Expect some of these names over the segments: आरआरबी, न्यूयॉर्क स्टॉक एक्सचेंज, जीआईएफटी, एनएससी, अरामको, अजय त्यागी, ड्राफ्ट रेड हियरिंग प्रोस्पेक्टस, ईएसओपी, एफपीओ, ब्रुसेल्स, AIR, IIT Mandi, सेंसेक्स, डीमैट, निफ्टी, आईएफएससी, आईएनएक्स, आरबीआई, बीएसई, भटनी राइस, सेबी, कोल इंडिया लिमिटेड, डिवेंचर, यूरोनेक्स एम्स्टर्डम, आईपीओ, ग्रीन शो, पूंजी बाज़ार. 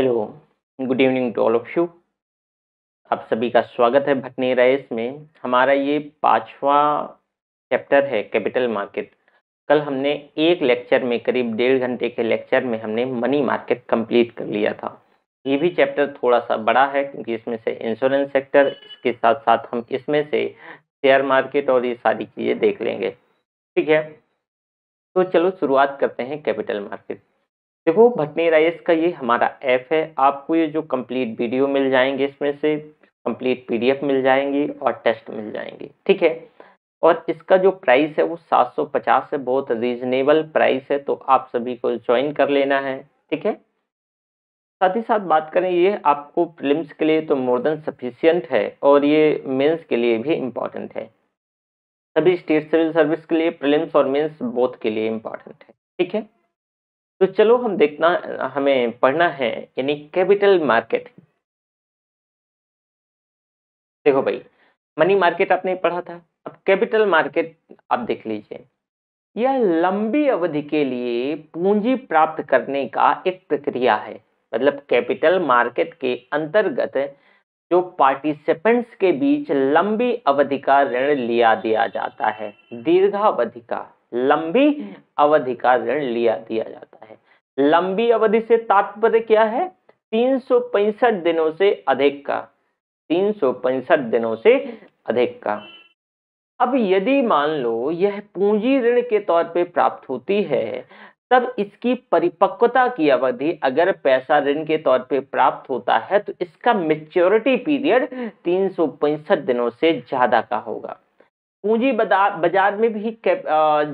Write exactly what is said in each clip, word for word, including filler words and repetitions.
Hello, good evening to all of you. आप सभी का स्वागत है भटनी राइस में। हमारा ये पांचवा चैप्टर है कैपिटल मार्केट। कल हमने एक लेक्चर में, करीब डेढ़ घंटे के लेक्चर में, हमने मनी मार्केट कंप्लीट कर लिया था। ये भी चैप्टर थोड़ा सा बड़ा है क्योंकि इसमें से इंश्योरेंस सेक्टर, इसके साथ साथ हम इसमें से शेयर मार्केट और ये सारी चीज़ें देख लेंगे। ठीक है, तो चलो शुरुआत करते हैं कैपिटल मार्केट। देखो, भटनी राइस का ये हमारा ऐप है। आपको ये जो कंप्लीट वीडियो मिल जाएंगे, इसमें से कंप्लीट पीडीएफ मिल जाएंगी और टेस्ट मिल जाएंगे। ठीक है, और इसका जो प्राइस है वो सात सौ पचास है, बहुत रीजनेबल प्राइस है। तो आप सभी को ज्वाइन कर लेना है। ठीक है, साथ ही साथ बात करें, ये आपको प्रीलिम्स के लिए तो मोर देन सफिशियंट है और ये मेंस के लिए भी इम्पॉर्टेंट है। सभी स्टेट सिविल सर्विस के लिए प्रीलिम्स और मेंस बोथ के लिए इम्पॉर्टेंट है। ठीक है, तो चलो हम देखना, हमें पढ़ना है यानी कैपिटल मार्केट। देखो भाई, मनी मार्केट आपने पढ़ा था, अब कैपिटल मार्केट आप देख लीजिए। यह लंबी अवधि के लिए पूंजी प्राप्त करने का एक प्रक्रिया है। मतलब कैपिटल मार्केट के अंतर्गत जो पार्टिसिपेंट्स के बीच लंबी अवधि का ऋण लिया दिया जाता है, दीर्घावधि का, लंबी अवधि का ऋण लिया दिया जाता है। लंबी अवधि से तात्पर्य क्या है? तीन सौ पैंसठ दिनों से अधिक का, तीन सौ पैंसठ दिनों से अधिक का। अब यदि मान लो यह पूंजी ऋण के तौर पे प्राप्त होती है, तब इसकी परिपक्वता की अवधि, अगर पैसा ऋण के तौर पे प्राप्त होता है तो इसका मैच्योरिटी पीरियड तीन सौ पैंसठ दिनों से ज्यादा का होगा। पूंजी बाजार में भी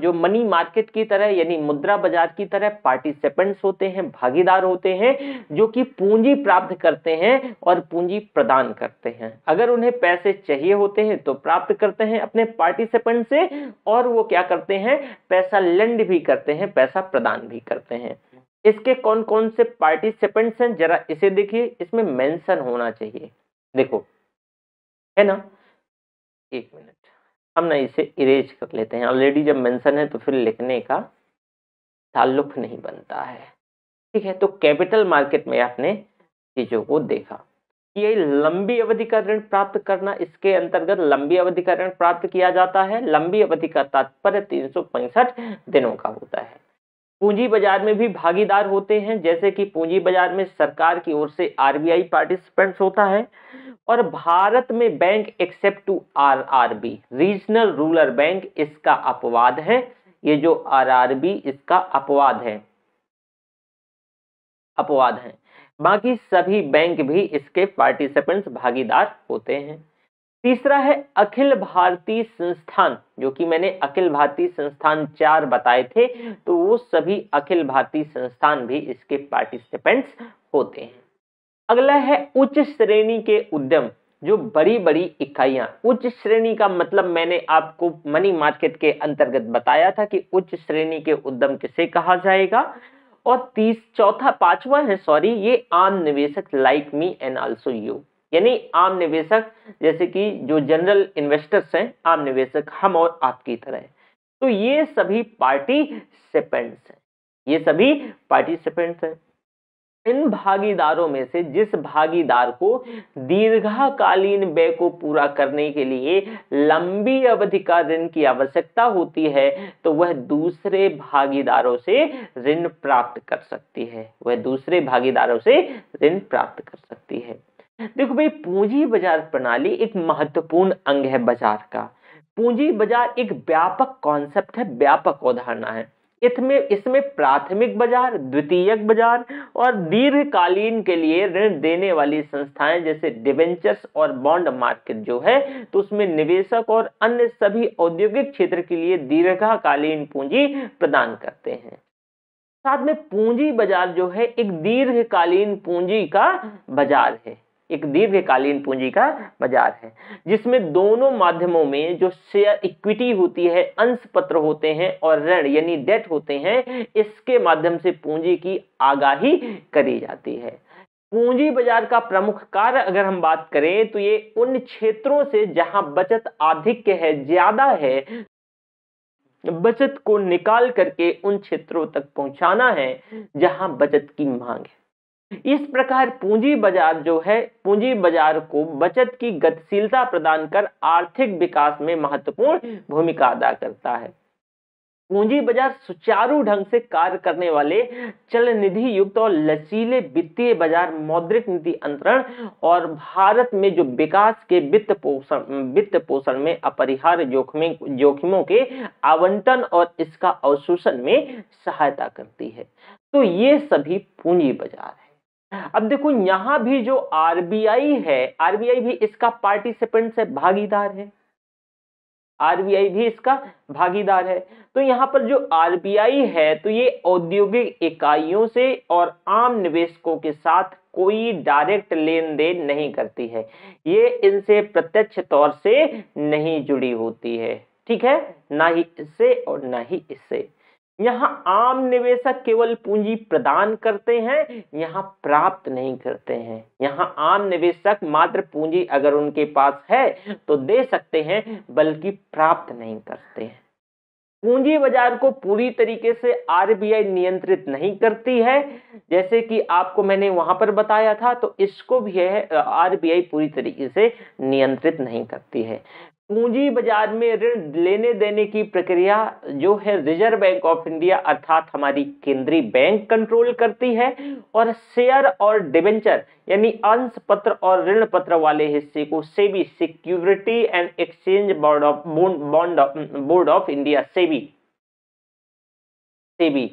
जो मनी मार्केट की तरह यानी मुद्रा बाजार की तरह पार्टिसिपेंट्स होते हैं, भागीदार होते हैं, जो कि पूंजी प्राप्त करते हैं और पूंजी प्रदान करते हैं। अगर उन्हें पैसे चाहिए होते हैं तो प्राप्त करते हैं अपने पार्टिसिपेंट से, और वो क्या करते हैं, पैसा लेंड भी करते हैं, पैसा प्रदान भी करते हैं। इसके कौन कौन से पार्टिसिपेंट्स हैं, जरा इसे देखिए। इसमें मेंशन होना चाहिए, देखो, है ना। एक मिनट, हम ना इसे इरेज कर लेते हैं। ऑलरेडी जब मेंशन है तो फिर लिखने का ताल्लुक नहीं बनता है। ठीक है, तो कैपिटल मार्केट में आपने चीज़ों को देखा। ये लंबी अवधि का ऋण प्राप्त करना, इसके अंतर्गत लंबी अवधि का ऋण प्राप्त किया जाता है। लंबी अवधि का तात्पर्य तीन सौ पैंसठ दिनों का होता है। पूंजी बाजार में भी भागीदार होते हैं, जैसे कि पूंजी बाजार में सरकार की ओर से आरबीआई पार्टिसिपेंट्स होता है, और भारत में bank except to आरआरबी, regional rural bank इसका अपवाद है। ये जो आरआरबी इसका अपवाद है, अपवाद है। बाकी सभी बैंक भी इसके पार्टिसिपेंट्स, भागीदार होते हैं। तीसरा है अखिल भारतीय संस्थान, जो कि मैंने अखिल भारतीय संस्थान चार बताए थे, तो वो सभी अखिल भारतीय संस्थान भी इसके पार्टिसिपेंट्स होते हैं। अगला है उच्च श्रेणी के उद्यम, जो बड़ी बड़ी इकाइयां। उच्च श्रेणी का मतलब मैंने आपको मनी मार्केट के अंतर्गत बताया था कि उच्च श्रेणी के उद्यम किसे कहा जाएगा। और तीस चौथा पांचवा है, सॉरी, ये आम निवेशक like me and also you, यानी आम निवेशक जैसे कि जो जनरल इन्वेस्टर्स हैं, आम निवेशक हम और आपकी तरह। तो ये सभी पार्टिसिपेंट्स हैं, ये सभी पार्टिसिपेंट्स हैं। इन भागीदारों में से जिस भागीदार को दीर्घकालीन व्यय को पूरा करने के लिए लंबी अवधि का ऋण की आवश्यकता होती है, तो वह दूसरे भागीदारों से ऋण प्राप्त कर सकती है, वह दूसरे भागीदारों से ऋण प्राप्त कर सकती है। देखो भाई, पूंजी बाजार प्रणाली एक महत्वपूर्ण अंग है बाजार का। पूंजी बाजार एक व्यापक कॉन्सेप्ट है, व्यापक अवधारणा है। इसमें इसमें प्राथमिक बाजार, द्वितीयक बाजार और दीर्घकालीन के लिए ऋण देने वाली संस्थाएं जैसे डिबेंचर्स और बॉन्ड मार्केट जो है, तो उसमें निवेशक और अन्य सभी औद्योगिक क्षेत्र के लिए दीर्घकालीन पूंजी प्रदान करते हैं। साथ में पूंजी बाजार जो है एक दीर्घकालीन पूंजी का बाजार है, एक दीर्घकालीन पूंजी का बाजार है, जिसमें दोनों माध्यमों में जो शेयर इक्विटी होती है, अंश पत्र होते हैं, और ऋण यानी डेट होते हैं, इसके माध्यम से पूंजी की आगाही करी जाती है। पूंजी बाजार का प्रमुख कार्य अगर हम बात करें तो ये उन क्षेत्रों से जहां बचत अधिक है, ज्यादा है, बचत को निकाल करके उन क्षेत्रों तक पहुंचाना है जहां बचत की मांग है। इस प्रकार पूंजी बाजार जो है पूंजी बाजार को बचत की गतिशीलता प्रदान कर आर्थिक विकास में महत्वपूर्ण भूमिका अदा करता है। पूंजी बाजार सुचारू ढंग से कार्य करने वाले चलनिधि युक्त और लचीले वित्तीय बाजार मौद्रिक नीति अंतरण और भारत में जो विकास के वित्त पोषण वित्त पोषण में अपरिहार्य जोखिम जोखिमों के आवंटन और इसका अवशोषण में सहायता करती है। तो ये सभी पूंजी बाजार है। अब देखो यहां भी जो आरबीआई है, आरबीआई भी इसका पार्टिसिपेंट है, भागीदार है। आरबीआई भी इसका भागीदार है। तो यहाँ पर जो आरबीआई है तो ये औद्योगिक इकाइयों से और आम निवेशकों के साथ कोई डायरेक्ट लेन देन नहीं करती है, ये इनसे प्रत्यक्ष तौर से नहीं जुड़ी होती है, ठीक है, ना ही इससे और ना ही इससे। यहाँ आम निवेशक केवल पूंजी प्रदान करते हैं, यहाँ प्राप्त नहीं करते हैं। यहाँ आम निवेशक मात्र पूंजी अगर उनके पास है तो दे सकते हैं, बल्कि प्राप्त नहीं करते हैं। पूंजी बाजार को पूरी तरीके से आरबीआई नियंत्रित नहीं करती है, जैसे कि आपको मैंने वहां पर बताया था। तो इसको भी है आरबीआई पूरी तरीके से नियंत्रित नहीं करती है। पूंजी बाजार में ऋण लेने देने की प्रक्रिया जो है रिजर्व बैंक ऑफ इंडिया अर्थात हमारी केंद्रीय बैंक कंट्रोल करती है, और शेयर और डिबेंचर यानी अंश पत्र और ऋण पत्र वाले हिस्से को सेबी security and exchange board of bond board of India सेबी सेबी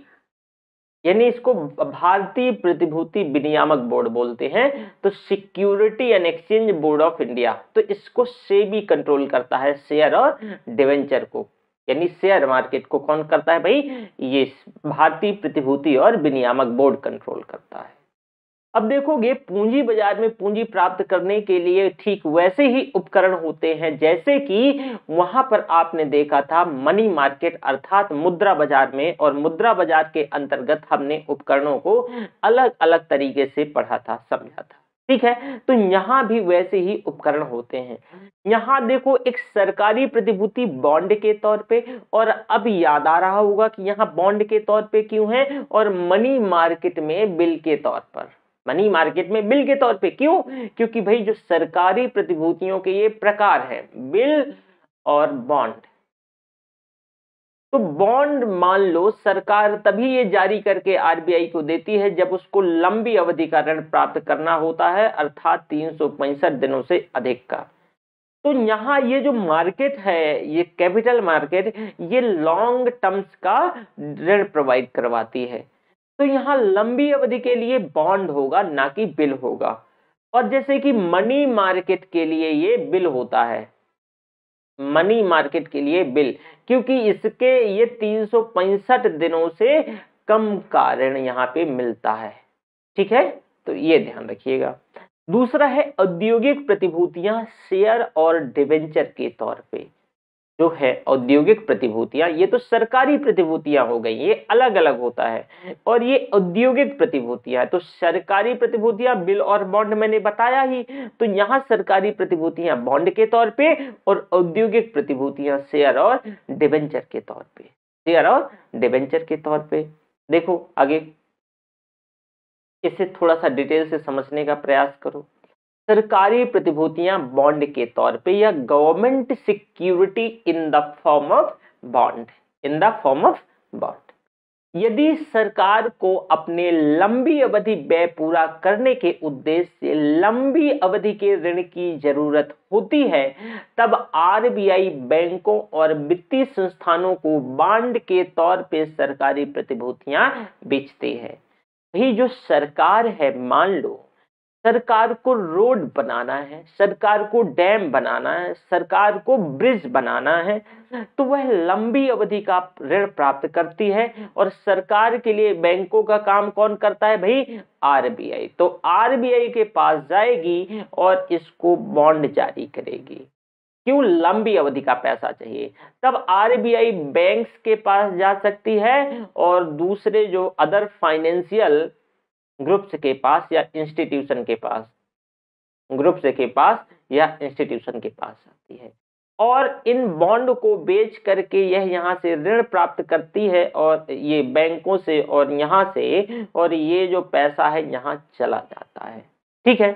यानी इसको भारतीय प्रतिभूति विनियामक बोर्ड बोलते हैं। तो security and exchange board of India, तो इसको सेबी कंट्रोल करता है शेयर और डिवेंचर को, यानी शेयर मार्केट को कौन करता है भाई, ये भारतीय प्रतिभूति और विनियामक बोर्ड कंट्रोल करता है। अब देखोगे पूंजी बाजार में पूंजी प्राप्त करने के लिए ठीक वैसे ही उपकरण होते हैं जैसे कि वहां पर आपने देखा था मनी मार्केट अर्थात मुद्रा बाजार में, और मुद्रा बाजार के अंतर्गत हमने उपकरणों को अलग अलग तरीके से पढ़ा था, समझा था, ठीक है। तो यहाँ भी वैसे ही उपकरण होते हैं। यहाँ देखो एक सरकारी प्रतिभूति बॉन्ड के तौर पे, और अब याद आ रहा होगा कि यहाँ बॉन्ड के तौर पे क्यों है और मनी मार्केट में बिल के तौर पर, मनी मार्केट में बिल के तौर पे क्यों, क्योंकि भाई जो सरकारी प्रतिभूतियों के ये प्रकार है बिल और बॉन्ड। तो बॉन्ड मान लो सरकार तभी ये जारी करके आरबीआई को देती है जब उसको लंबी अवधि का ऋण प्राप्त करना होता है, अर्थात तीन सौ पैंसठ दिनों से अधिक का। तो यहाँ ये जो मार्केट है ये कैपिटल मार्केट, ये लॉन्ग टर्म्स का ऋण प्रोवाइड करवाती है। तो यहाँ लंबी अवधि के लिए बॉन्ड होगा ना कि बिल होगा, और जैसे कि मनी मार्केट के लिए ये बिल होता है, मनी मार्केट के लिए बिल, क्योंकि इसके ये तीन सौ पैंसठ दिनों से कम का ऋण यहाँ पे मिलता है, ठीक है, तो ये ध्यान रखिएगा। दूसरा है औद्योगिक प्रतिभूतियां शेयर और डिवेंचर के तौर पे जो है औद्योगिक प्रतिभूतियां, ये तो सरकारी प्रतिभूतियां हो गई, ये अलग अलग होता है, और ये औद्योगिक प्रतिभूतियां। तो सरकारी प्रतिभूतियां बिल और बॉन्ड मैंने बताया ही, तो यहाँ सरकारी प्रतिभूतियां बॉन्ड के तौर पे और औद्योगिक प्रतिभूतियां शेयर और डिबेंचर के तौर पे, शेयर और डिबेंचर के तौर पे। देखो आगे इसे थोड़ा सा डिटेल से समझने का प्रयास करो। सरकारी प्रतिभूतियां बॉन्ड के तौर पे या government security in the form of bond, in the form of bond. यदि सरकार को अपने लंबी अवधि व्यय पूरा करने के उद्देश्य से लंबी अवधि के ऋण की जरूरत होती है, तब आरबीआई बैंकों और वित्तीय संस्थानों को बॉन्ड के तौर पे सरकारी प्रतिभूतियां बेचती है। ये जो सरकार है, मान लो सरकार को रोड बनाना है, सरकार को डैम बनाना है, सरकार को ब्रिज बनाना है, तो वह लंबी अवधि का ऋण प्राप्त करती है, और सरकार के लिए बैंकों का काम कौन करता है भाई, आरबीआई। तो आरबीआई के पास जाएगी और इसको बॉन्ड जारी करेगी। क्यों, लंबी अवधि का पैसा चाहिए, तब आरबीआई बैंक्स के पास जा सकती है और दूसरे जो अदर फाइनेंशियल ग्रुप्स के पास या इंस्टीट्यूशन के पास, ग्रुप्स के पास या इंस्टीट्यूशन के पास आती है। और इन बॉन्ड को बेच करके यह यहाँ से ऋण प्राप्त करती है और ये बैंकों से और यहाँ से, और ये जो पैसा है यहाँ चला जाता है। ठीक है,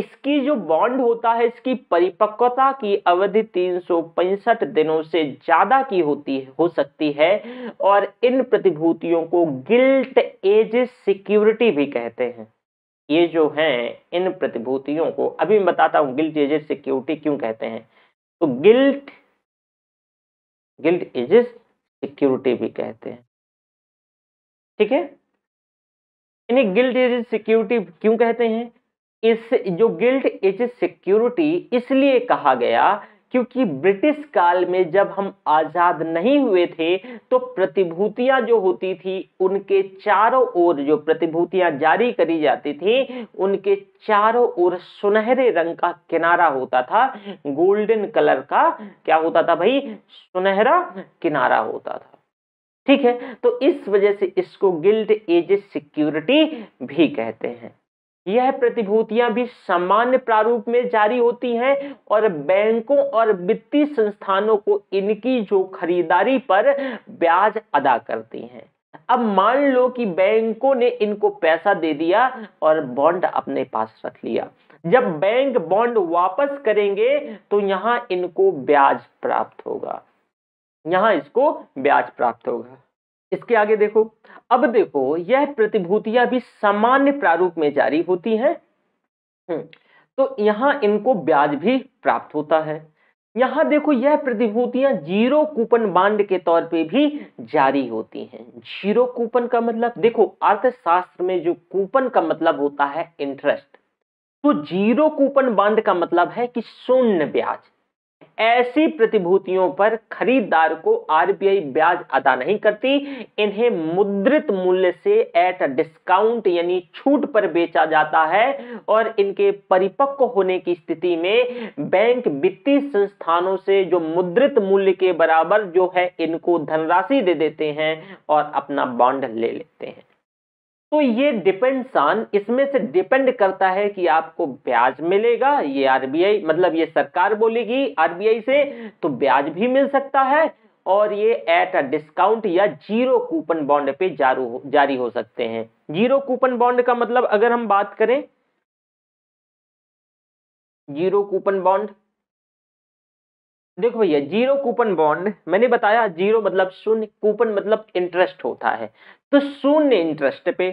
इसकी जो बॉन्ड होता है इसकी परिपक्वता की अवधि तीन सौ पैंसठ दिनों से ज्यादा की होती है, हो सकती है और इन प्रतिभूतियों को गिल्ट एज सिक्योरिटी भी कहते हैं। ये जो हैं इन प्रतिभूतियों को अभी मैं बताता हूँ गिल्ट एज सिक्योरिटी क्यों कहते हैं, तो गिल्ट गिल्ट एज सिक्योरिटी भी कहते हैं। ठीक है, यानी गिल्ट एज सिक्योरिटी क्यों कहते हैं, इस जो गिल्ट एज सिक्योरिटी इसलिए कहा गया क्योंकि ब्रिटिश काल में जब हम आज़ाद नहीं हुए थे तो प्रतिभूतियां जो होती थी उनके चारों ओर जो प्रतिभूतियां जारी करी जाती थी उनके चारों ओर सुनहरे रंग का किनारा होता था, गोल्डन कलर का क्या होता था भाई, सुनहरा किनारा होता था। ठीक है, तो इस वजह से इसको गिल्ट एज सिक्योरिटी भी कहते हैं। यह प्रतिभूतियां भी सामान्य प्रारूप में जारी होती हैं और बैंकों और वित्तीय संस्थानों को इनकी जो खरीदारी पर ब्याज अदा करती हैं। अब मान लो कि बैंकों ने इनको पैसा दे दिया और बॉन्ड अपने पास रख लिया, जब बैंक बॉन्ड वापस करेंगे तो यहाँ इनको ब्याज प्राप्त होगा, यहाँ इसको ब्याज प्राप्त होगा। इसके आगे देखो, अब देखो यह प्रतिभूतियां भी सामान्य प्रारूप में जारी होती हैं तो यहाँ इनको ब्याज भी प्राप्त होता है। यहाँ देखो यह प्रतिभूतियां जीरो कूपन बांड के तौर पे भी जारी होती हैं। जीरो कूपन का मतलब देखो अर्थशास्त्र में जो कूपन का मतलब होता है इंटरेस्ट, तो जीरो कूपन बांड का मतलब है कि शून्य ब्याज। ऐसी प्रतिभूतियों पर खरीदार को आरबीआई ब्याज अदा नहीं करती, इन्हें मुद्रित मूल्य से एट डिस्काउंट यानी छूट पर बेचा जाता है और इनके परिपक्व होने की स्थिति में बैंक वित्तीय संस्थानों से जो मुद्रित मूल्य के बराबर जो है इनको धनराशि दे देते हैं और अपना बॉन्ड ले लेते हैं। तो ये डिपेंड्स ऑन, इसमें से डिपेंड करता है कि आपको ब्याज मिलेगा, ये आरबीआई मतलब ये सरकार बोलेगी आरबीआई से तो ब्याज भी मिल सकता है और ये एट अ डिस्काउंट या जीरो कूपन बॉन्ड पे जारू जारी हो सकते हैं। जीरो कूपन बॉन्ड का मतलब अगर हम बात करें, जीरो कूपन बॉन्ड देखो भैया, जीरो कूपन बॉन्ड मैंने बताया जीरो मतलब शून्य, कूपन मतलब इंटरेस्ट होता है, तो शून्य इंटरेस्ट पे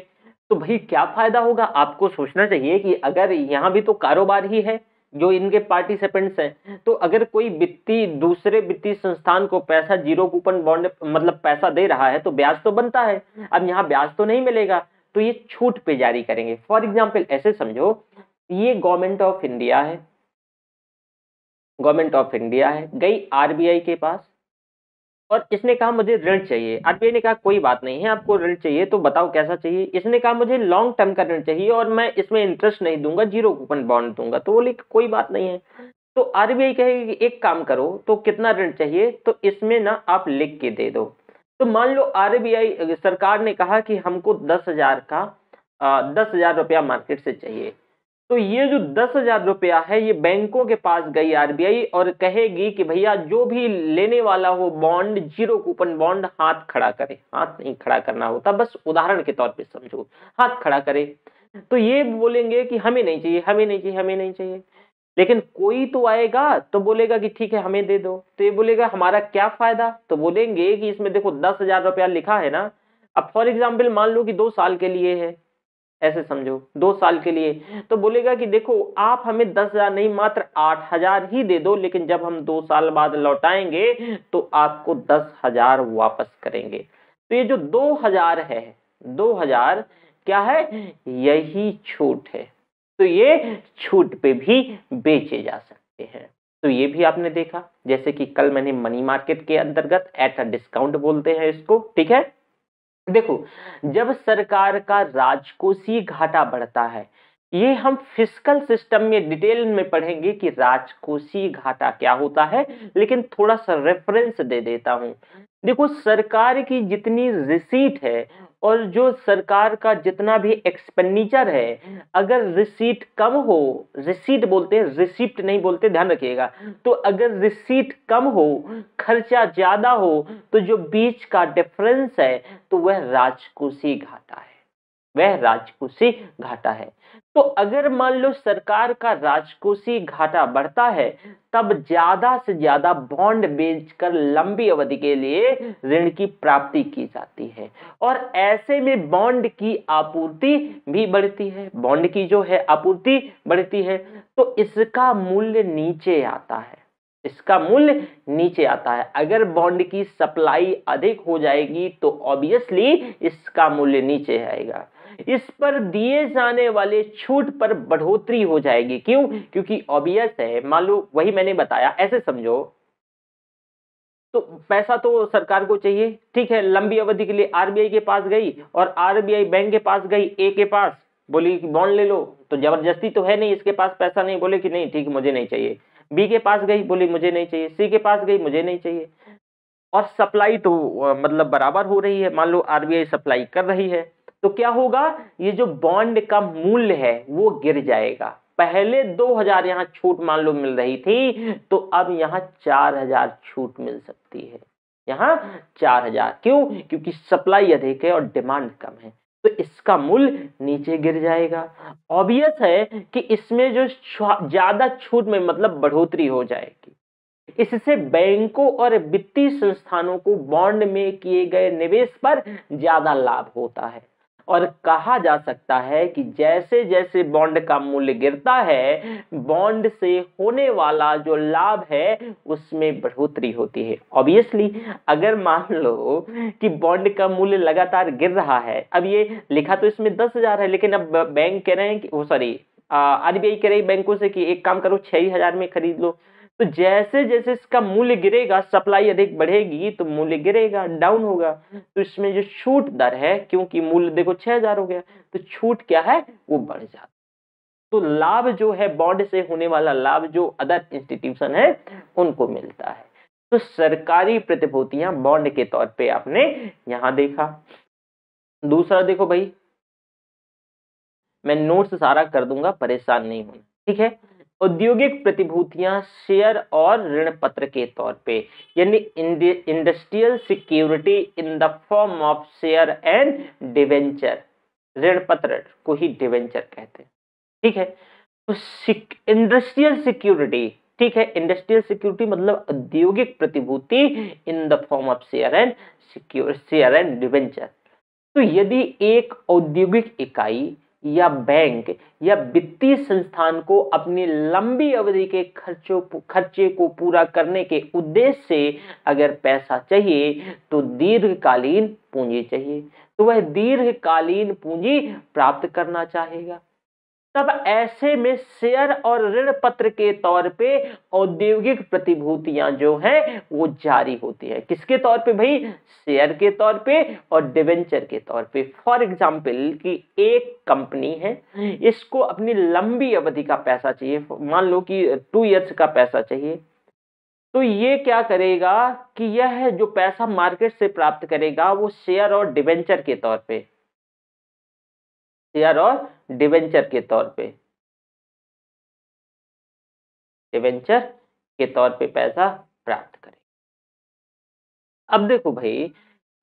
तो भाई क्या फायदा होगा। आपको सोचना चाहिए कि अगर यहाँ भी तो कारोबार ही है जो इनके पार्टिसिपेंट्स हैं, तो अगर कोई वित्तीय दूसरे वित्तीय संस्थान को पैसा जीरो कूपन बॉन्ड मतलब पैसा दे रहा है तो ब्याज तो बनता है, अब यहाँ ब्याज तो नहीं मिलेगा तो ये छूट पे जारी करेंगे। फॉर एग्जाम्पल ऐसे समझो ये गवर्नमेंट ऑफ इंडिया है, गवर्नमेंट ऑफ इंडिया है गई आरबीआई के पास और इसने कहा मुझे ऋण चाहिए। आरबीआई ने कहा कोई बात नहीं है आपको ऋण चाहिए तो बताओ कैसा चाहिए। इसने कहा मुझे लॉन्ग टर्म का ऋण चाहिए और मैं इसमें इंटरेस्ट नहीं दूंगा, जीरो कूपन बॉन्ड दूंगा। तो बोले कोई बात नहीं है, तो आरबीआई कहेगी एक काम करो तो कितना ऋण चाहिए तो इसमें ना आप लिख के दे दो। तो मान लो आरबीआई सरकार ने कहा कि हमको दस हजार का आ, दस हजार रुपया मार्केट से चाहिए, तो ये जो दस हजार रुपया है ये बैंकों के पास गई आरबीआई और कहेगी कि भैया जो भी लेने वाला हो बॉन्ड जीरो कूपन बॉन्ड हाथ खड़ा करे, हाथ नहीं खड़ा करना होता बस उदाहरण के तौर पे समझो, हाथ खड़ा करे। तो ये बोलेंगे कि हमें नहीं चाहिए हमें नहीं चाहिए हमें नहीं चाहिए, लेकिन कोई तो आएगा तो बोलेगा कि ठीक है हमें दे दो। तो ये बोलेगा हमारा क्या फायदा, तो बोलेंगे कि इसमें देखो दस हजार रुपया लिखा है ना, अब फॉर एग्जाम्पल मान लो कि दो साल के लिए है, ऐसे समझो दो साल के लिए, तो बोलेगा कि देखो आप हमें दस हजार नहीं मात्र आठ हजार ही दे दो, लेकिन जब हम दो साल बाद लौटाएंगे तो आपको दस हजार वापस करेंगे। तो ये जो दो हजार है, दो हजार क्या है, यही छूट है, तो ये छूट पे भी बेचे जा सकते हैं। तो ये भी आपने देखा, जैसे कि कल मैंने मनी मार्केट के अंतर्गत एट अ डिस्काउंट बोलते हैं इसको। ठीक है, देखो जब सरकार का राजकोषीय घाटा बढ़ता है, ये हम फिस्कल सिस्टम में डिटेल में पढ़ेंगे कि राजकोषीय घाटा क्या होता है, लेकिन थोड़ा सा रेफरेंस दे देता हूं। देखो सरकार की जितनी रिसीट है और जो सरकार का जितना भी एक्सपेंडिचर है, अगर रिसीट कम हो, रिसीट बोलते हैं, रिसिप्ट नहीं बोलते, ध्यान रखिएगा, तो अगर रिसीट कम हो, खर्चा ज़्यादा हो, तो जो बीच का डिफरेंस है तो वह राजकोषीय घाटा है, वह राजकोषीय घाटा है। तो अगर मान लो सरकार का राजकोषीय घाटा बढ़ता है, तब ज्यादा से ज्यादा बॉन्ड बेचकर लंबी अवधि के लिए ऋण की प्राप्ति की जाती है, और ऐसे में बॉन्ड की आपूर्ति भी बढ़ती है, बॉन्ड की जो है आपूर्ति बढ़ती है, तो इसका मूल्य नीचे आता है, इसका मूल्य नीचे आता है। अगर बॉन्ड की सप्लाई अधिक हो जाएगी तो ऑब्वियसली इसका मूल्य नीचे आएगा। इस पर दिए जाने वाले छूट पर बढ़ोतरी हो जाएगी, क्यों? क्योंकि ऑब्वियस है, मान लो वही मैंने बताया, ऐसे समझो तो पैसा तो सरकार को चाहिए, ठीक है, लंबी अवधि के लिए आरबीआई के पास गई और आरबीआई बैंक के पास गई, ए के पास, बोली कि बॉन्ड ले लो, तो जबरदस्ती तो है नहीं, इसके पास पैसा नहीं, बोले कि नहीं ठीक मुझे नहीं चाहिए, बी के पास गई, बोली मुझे नहीं चाहिए, सी के पास गई, मुझे नहीं चाहिए, और सप्लाई तो मतलब बराबर हो रही है, मान लो आरबीआई सप्लाई कर रही है, तो क्या होगा, ये जो बॉन्ड का मूल्य है वो गिर जाएगा। पहले दो हज़ार यहाँ छूट मान लो मिल रही थी, तो अब यहाँ चार हज़ार छूट मिल सकती है, यहाँ चार हज़ार, क्यों? क्योंकि सप्लाई अधिक है और डिमांड कम है, तो इसका मूल्य नीचे गिर जाएगा। ऑब्वियस है कि इसमें जो ज्यादा छूट में मतलब बढ़ोतरी हो जाएगी। इससे बैंकों और वित्तीय संस्थानों को बॉन्ड में किए गए निवेश पर ज्यादा लाभ होता है, और कहा जा सकता है कि जैसे जैसे बॉन्ड का मूल्य गिरता है, बॉन्ड से होने वाला जो लाभ है उसमें बढ़ोतरी होती है। ऑब्वियसली अगर मान लो कि बॉन्ड का मूल्य लगातार गिर रहा है, अब ये लिखा तो इसमें दस हजार है, लेकिन अब बैंक कह रहे हैं कि वो सॉरी आरबीआई कह रही बैंकों से कि एक काम करो छह हजार में खरीद लो, तो जैसे जैसे इसका मूल्य गिरेगा, सप्लाई अधिक बढ़ेगी तो मूल्य गिरेगा, डाउन होगा, तो इसमें जो छूट दर है, क्योंकि मूल्य देखो छह हज़ार हो गया, तो छूट क्या है वो बढ़ जाती, तो लाभ जो है बॉन्ड से होने वाला लाभ जो अदर इंस्टीट्यूशन है उनको मिलता है। तो सरकारी प्रतिभूतियां बॉन्ड के तौर पे आपने यहाँ देखा। दूसरा देखो भाई, मैं नोट्स सारा कर दूंगा, परेशान नहीं होना, ठीक है। औद्योगिक प्रतिभूतियां शेयर और ऋण पत्र के तौर पे, यानी industrial security in the form of share and डिवेंचर, ऋण पत्र को ही डिवेंचर कहते हैं, ठीक है। तो इंडस्ट्रियल सिक्योरिटी, ठीक है, इंडस्ट्रियल सिक्योरिटी मतलब औद्योगिक प्रतिभूति in the form of share and share and डिवेंचर। तो यदि एक औद्योगिक इकाई या बैंक या वित्तीय संस्थान को अपनी लंबी अवधि के खर्चों खर्चे को पूरा करने के उद्देश्य से अगर पैसा चाहिए तो दीर्घकालीन पूंजी चाहिए, तो वह दीर्घकालीन पूंजी प्राप्त करना चाहेगा, तब ऐसे में शेयर और ऋण पत्र के तौर पे औद्योगिक प्रतिभूतियां जो हैं वो जारी होती है। किसके तौर पे भाई? शेयर के तौर पे और डिवेंचर के तौर पे। फॉर एग्जांपल कि एक कंपनी है, इसको अपनी लंबी अवधि का पैसा चाहिए, मान लो कि टू इयर्स का पैसा चाहिए, तो ये क्या करेगा कि यह जो पैसा मार्केट से प्राप्त करेगा वो शेयर और डिवेंचर के तौर पे, शेयर और डिवेंचर के तौर पे, डिवेंचर के तौर पे पैसा प्राप्त करेगा। अब देखो भाई,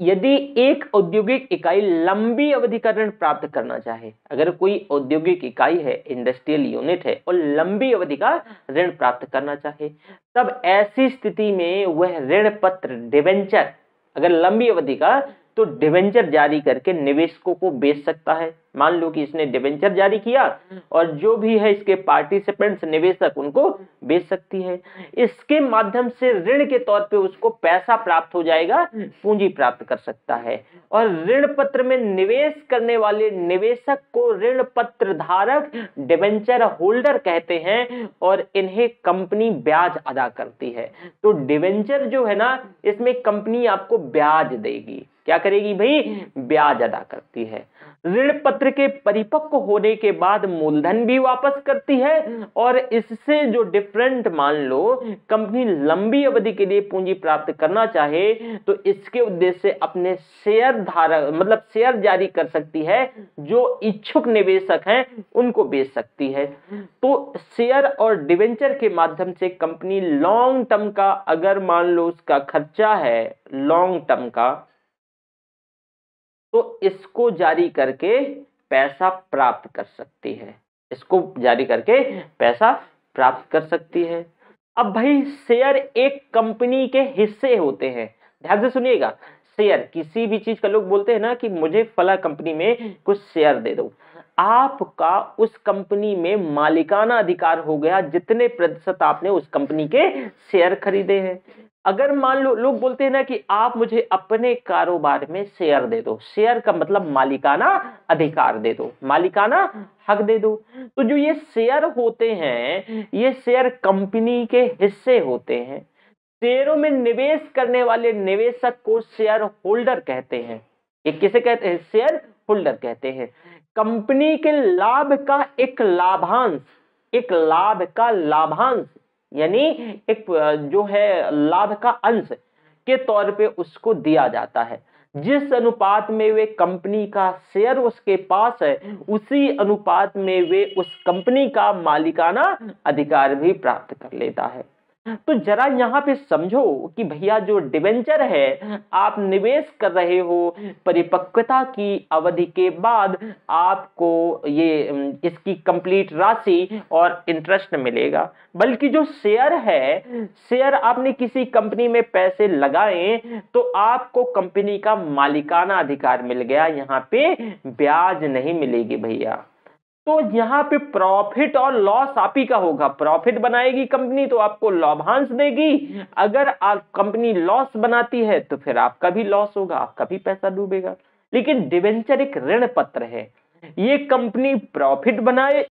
यदि एक औद्योगिक इकाई लंबी अवधि का ऋण प्राप्त करना चाहे, अगर कोई औद्योगिक इकाई है, इंडस्ट्रियल यूनिट है और लंबी अवधि का ऋण प्राप्त करना चाहे, तब ऐसी स्थिति में वह ऋण पत्र डिवेंचर, अगर लंबी अवधि का, तो डिवेंचर जारी करके निवेशकों को बेच सकता है। मान लो कि इसने डिवेंचर जारी किया और जो भी है इसके पार्टिसिपेंट्स निवेशक उनको बेच सकती है। इसके माध्यम से ऋण के तौर पे उसको पैसा प्राप्त हो जाएगा, पूंजी प्राप्त कर सकता है, और ऋण पत्र में निवेश करने वाले निवेशक को ऋण पत्र धारक डिवेंचर होल्डर कहते हैं, और इन्हें कंपनी ब्याज अदा करती है। तो डिवेंचर जो है ना, इसमें कंपनी आपको ब्याज देगी, क्या करेगी भाई? ब्याज अदा करती है। ऋण पत्र के परिपक्व होने के बाद मूलधन भी वापस करती है और इससे जो डिफरेंट मान लो कंपनी लंबी अवधि के लिए पूंजी प्राप्त करना चाहे तो इसके उद्देश्य से अपने शेयर धारक मतलब शेयर जारी कर सकती है, जो इच्छुक निवेशक हैं उनको बेच सकती है। तो शेयर और डिवेंचर के माध्यम से कंपनी लॉन्ग टर्म का अगर मान लो उसका खर्चा है लॉन्ग टर्म का तो इसको जारी करके पैसा प्राप्त कर सकती है, इसको जारी करके पैसा प्राप्त कर सकती है। अब भाई शेयर एक कंपनी के हिस्से होते हैं, ध्यान से सुनिएगा। शेयर किसी भी चीज का, लोग बोलते हैं ना कि मुझे फला कंपनी में कुछ शेयर दे दो, आपका उस कंपनी में मालिकाना अधिकार हो गया जितने प्रतिशत आपने उस कंपनी के शेयर खरीदे हैं। अगर मान लो, लोग बोलते हैं ना कि आप मुझे अपने कारोबार में शेयर दे दो, शेयर का मतलब मालिकाना अधिकार दे दो, मालिकाना हक दे दो। तो जो ये शेयर होते हैं ये शेयर कंपनी के हिस्से होते हैं। शेयरों में निवेश करने वाले निवेशक को शेयर होल्डर कहते हैं। ये किसे कहते हैं? शेयर होल्डर कहते हैं। कंपनी के लाभ का एक लाभांश, एक लाभ का लाभांश यानी एक जो है लाभ का अंश के तौर पे उसको दिया जाता है। जिस अनुपात में वे कंपनी का शेयर उसके पास है उसी अनुपात में वे उस कंपनी का मालिकाना अधिकार भी प्राप्त कर लेता है। तो जरा यहाँ पे समझो कि भैया जो डिवेंचर है आप निवेश कर रहे हो, परिपक्वता की अवधि के बाद आपको ये इसकी कंप्लीट राशि और इंटरेस्ट मिलेगा। बल्कि जो शेयर है, शेयर आपने किसी कंपनी में पैसे लगाए तो आपको कंपनी का मालिकाना अधिकार मिल गया, यहाँ पे ब्याज नहीं मिलेगी भैया। तो यहाँ पे प्रॉफिट और लॉस आप ही का होगा। प्रॉफिट बनाएगी कंपनी तो आपको लाभांश देगी, अगर आप कंपनी लॉस बनाती है तो फिर आपका भी लॉस होगा, आपका भी पैसा डूबेगा। लेकिन डिवेंचर एक ऋण पत्र है, ये कंपनी प्रॉफिट बनाए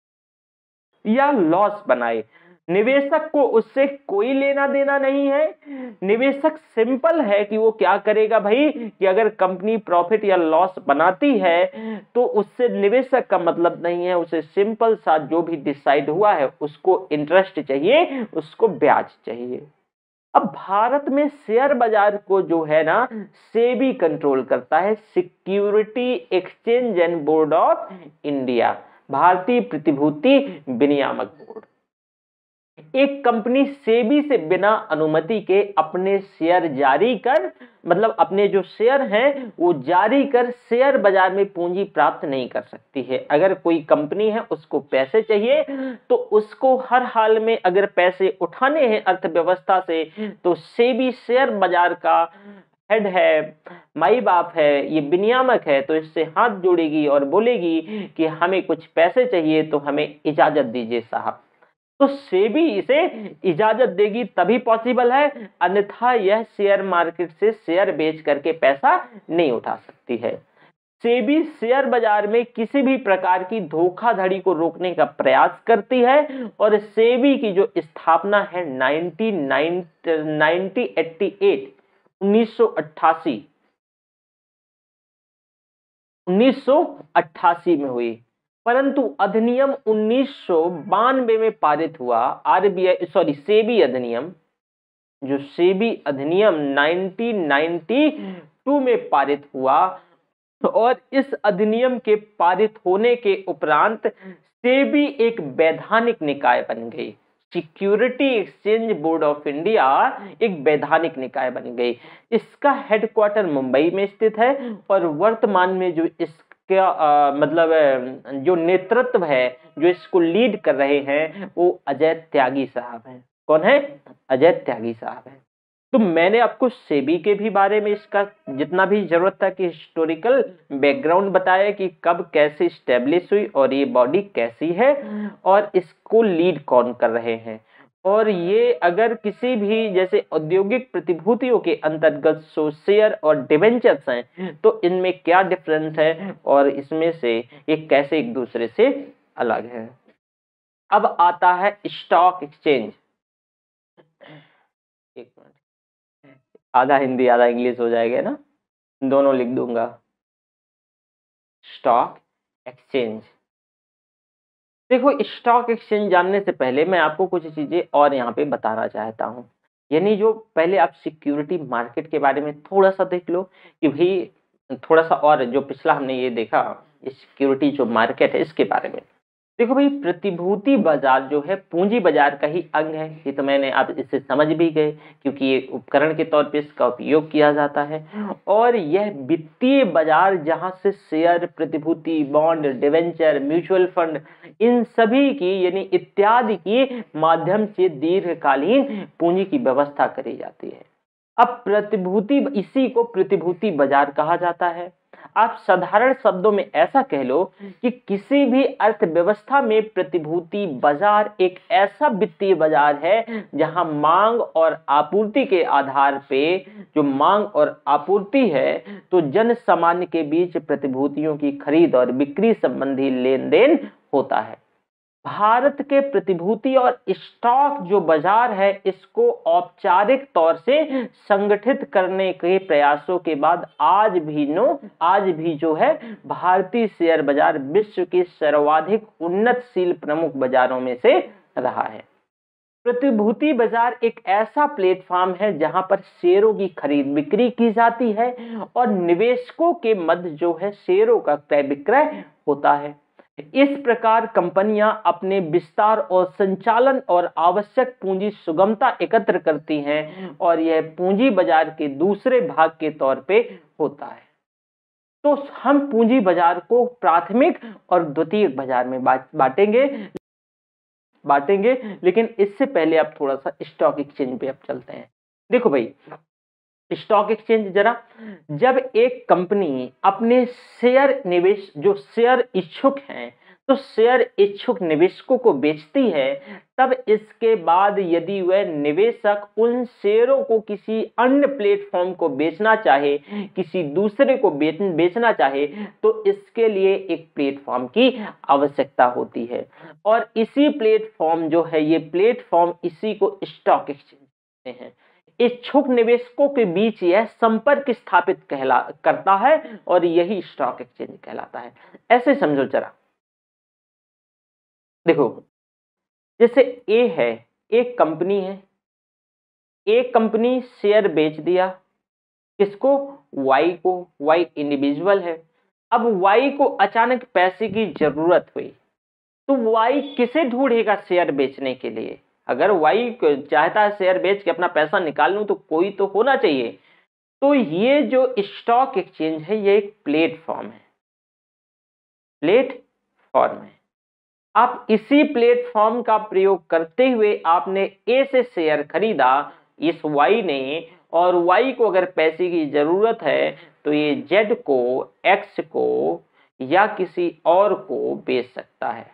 या लॉस बनाए निवेशक को उससे कोई लेना देना नहीं है। निवेशक सिंपल है कि वो क्या करेगा भाई कि अगर कंपनी प्रॉफिट या लॉस बनाती है तो उससे निवेशक का मतलब नहीं है, उसे सिंपल सा जो भी डिसाइड हुआ है उसको इंटरेस्ट चाहिए, उसको ब्याज चाहिए। अब भारत में शेयर बाजार को जो है ना सेबी कंट्रोल करता है, security exchange and board of India, भारतीय प्रतिभूति विनियामक बोर्ड। एक कंपनी सेबी से बिना अनुमति के अपने शेयर जारी कर मतलब अपने जो शेयर हैं वो जारी कर शेयर बाजार में पूंजी प्राप्त नहीं कर सकती है। अगर कोई कंपनी है उसको पैसे चाहिए तो उसको हर हाल में अगर पैसे उठाने हैं अर्थव्यवस्था से तो सेबी शेयर बाजार का हेड है, माई बाप है, ये विनियामक है, तो इससे हाथ जोड़ेगी और बोलेगी कि हमें कुछ पैसे चाहिए तो हमें इजाजत दीजिए साहब। तो सेबी इसे इजाजत देगी तभी पॉसिबल है, अन्यथा यह शेयर मार्केट से शेयर बेच करके पैसा नहीं उठा सकती है। सेबी शेयर बाजार में किसी भी प्रकार की धोखाधड़ी को रोकने का प्रयास करती है और सेबी की जो स्थापना है उन्नीस सौ अट्ठासी में हुई, परंतु अधिनियम उन्नीस सौ बानवे में पारित हुआ। आरबीआई सॉरी सेबी अधिनियम जो सेबी अधिनियम उन्नीस सौ बानवे में पारित हुआ और इस अधिनियम के पारित होने के उपरांत सेबी एक वैधानिक निकाय बन गई। Security exchange board of India एक वैधानिक निकाय बन गई। इसका हेडक्वार्टर मुंबई में स्थित है और वर्तमान में जो इस क्या आ, मतलब जो नेतृत्व है, जो इसको लीड कर रहे हैं वो अजय त्यागी साहब हैं। कौन है? अजय त्यागी साहब हैं। तो मैंने आपको सेबी के भी बारे में इसका जितना भी जरूरत था कि हिस्टोरिकल बैकग्राउंड बताया कि कब कैसे स्टेब्लिश हुई और ये बॉडी कैसी है और इसको लीड कौन कर रहे हैं। और ये अगर किसी भी जैसे औद्योगिक प्रतिभूतियों के अंतर्गत जो शेयर और डिवेंचर्स हैं तो इनमें क्या डिफरेंस है और इसमें से ये कैसे एक दूसरे से अलग है। अब आता है स्टॉक एक्सचेंज, एक मिनट, आधा हिंदी आधा इंग्लिश हो जाएगा ना। दोनों लिख दूंगा स्टॉक एक्सचेंज। देखो स्टॉक एक्सचेंज जानने से पहले मैं आपको कुछ चीज़ें और यहाँ पे बताना चाहता हूँ, यानी जो पहले आप सिक्योरिटी मार्केट के बारे में थोड़ा सा देख लो कि भाई थोड़ा सा, और जो पिछला हमने ये देखा सिक्योरिटी जो मार्केट है इसके बारे में देखो भाई। प्रतिभूति बाजार जो है पूंजी बाजार का ही अंग है, ये तो मैंने आप इससे समझ भी गए क्योंकि ये उपकरण के तौर पे इसका उपयोग किया जाता है। और यह वित्तीय बाजार जहाँ से शेयर, प्रतिभूति, बॉन्ड, डिवेंचर, म्यूचुअल फंड इन सभी की यानी इत्यादि के माध्यम से दीर्घकालीन पूंजी की व्यवस्था करी जाती है। अब प्रतिभूति, इसी को प्रतिभूति बाजार कहा जाता है। आप साधारण शब्दों में ऐसा कह लो कि किसी भी अर्थव्यवस्था में प्रतिभूति बाजार एक ऐसा वित्तीय बाजार है जहां मांग और आपूर्ति के आधार पे, जो मांग और आपूर्ति है तो जन सामान्य के बीच प्रतिभूतियों की खरीद और बिक्री संबंधी लेन देन होता है। भारत के प्रतिभूति और स्टॉक जो बाजार है इसको औपचारिक तौर से संगठित करने के प्रयासों के बाद आज भी नो आज भी जो है भारतीय शेयर बाजार विश्व के सर्वाधिक उन्नतशील प्रमुख बाजारों में से रहा है। प्रतिभूति बाजार एक ऐसा प्लेटफॉर्म है जहां पर शेयरों की खरीद बिक्री की जाती है और निवेशकों के मध्य जो है शेयरों का क्रय विक्रय होता है। इस प्रकार कंपनियां अपने विस्तार और संचालन और आवश्यक पूंजी सुगमता एकत्र करती हैं और यह पूंजी बाजार के दूसरे भाग के तौर पे होता है। तो हम पूंजी बाजार को प्राथमिक और द्वितीयक बाजार में बांटेंगे बांटेंगे लेकिन इससे पहले आप थोड़ा सा स्टॉक एक्सचेंज पे आप चलते हैं। देखो भाई स्टॉक एक्सचेंज जरा, जब एक कंपनी अपने शेयर निवेश, जो शेयर इच्छुक हैं तो शेयर इच्छुक निवेशकों को बेचती है, तब इसके बाद यदि वह निवेशक उन शेयरों को किसी अन्य प्लेटफॉर्म को बेचना चाहे, किसी दूसरे को बेचना चाहे तो इसके लिए एक प्लेटफॉर्म की आवश्यकता होती है और इसी प्लेटफॉर्म जो है ये प्लेटफॉर्म इसी को स्टॉक एक्सचेंज कहते हैं। इच्छुक निवेशकों के बीच यह संपर्क स्थापित कहला करता है और यही स्टॉक एक्सचेंज कहलाता है। ऐसे समझो जरा, देखो जैसे ए है, एक कंपनी है, एक कंपनी शेयर बेच दिया किसको, वाई को, वाई इंडिविजुअल है। अब वाई को अचानक पैसे की जरूरत हुई तो वाई किसे ढूंढेगा शेयर बेचने के लिए। अगर वाई चाहता है शेयर बेच के अपना पैसा निकाल लूं तो कोई तो होना चाहिए। तो ये जो स्टॉक एक्सचेंज है ये एक प्लेटफॉर्म है, प्लेटफॉर्म है। आप इसी प्लेटफॉर्म का प्रयोग करते हुए आपने ए से शेयर खरीदा इस वाई ने, और वाई को अगर पैसे की जरूरत है तो ये जेड को, एक्स को या किसी और को बेच सकता है।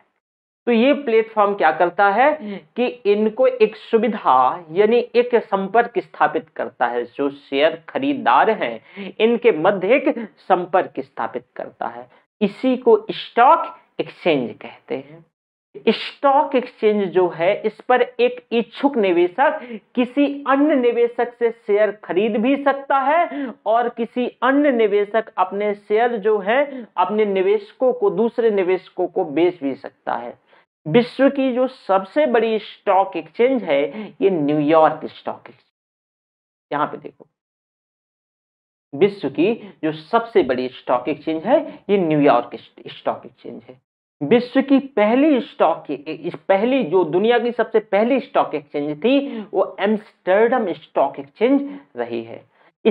तो ये प्लेटफॉर्म क्या करता है कि इनको एक सुविधा यानी एक संपर्क स्थापित करता है, जो शेयर खरीदार हैं इनके मध्य एक संपर्क स्थापित करता है। इसी को स्टॉक एक्सचेंज कहते हैं। स्टॉक एक्सचेंज जो है इस पर एक इच्छुक निवेशक किसी अन्य निवेशक से शेयर खरीद भी सकता है और किसी अन्य निवेशक अपने शेयर जो है अपने निवेशकों को, दूसरे निवेशकों को बेच भी सकता है। विश्व की जो सबसे बड़ी स्टॉक एक्सचेंज है ये न्यूयॉर्क स्टॉक एक्सचेंज। यहाँ पे देखो विश्व की जो सबसे बड़ी स्टॉक एक्सचेंज है ये न्यूयॉर्क स्टॉक एक्सचेंज है। विश्व की पहली स्टॉक पहली जो दुनिया की सबसे पहली स्टॉक एक्सचेंज थी वो एम्स्टर्डम स्टॉक एक्सचेंज रही है।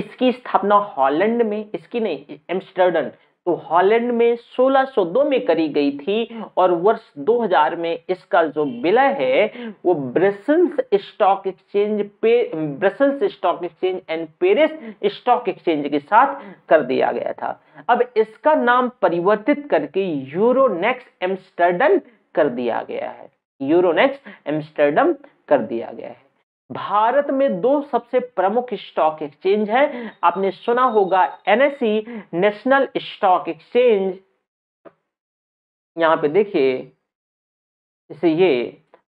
इसकी स्थापना हॉलैंड में, इसकी नहीं एम्स्टर्डम तो हॉलैंड में सोलह सौ दो में करी गई थी और वर्ष दो हज़ार में इसका जो विलय है वो ब्रुसेल्स स्टॉक एक्सचेंज पे ब्रुसेल्स stock exchange and Paris stock exchange के साथ कर दिया गया था। अब इसका नाम परिवर्तित करके यूरोनेक्स एम्स्टर्डम कर दिया गया है, यूरोनेक्स एम्स्टर्डम कर दिया गया है। भारत में दो सबसे प्रमुख स्टॉक एक्सचेंज हैं, आपने सुना होगा एनएससी नेशनल स्टॉक एक्सचेंज, यहाँ पे देखिए जैसे ये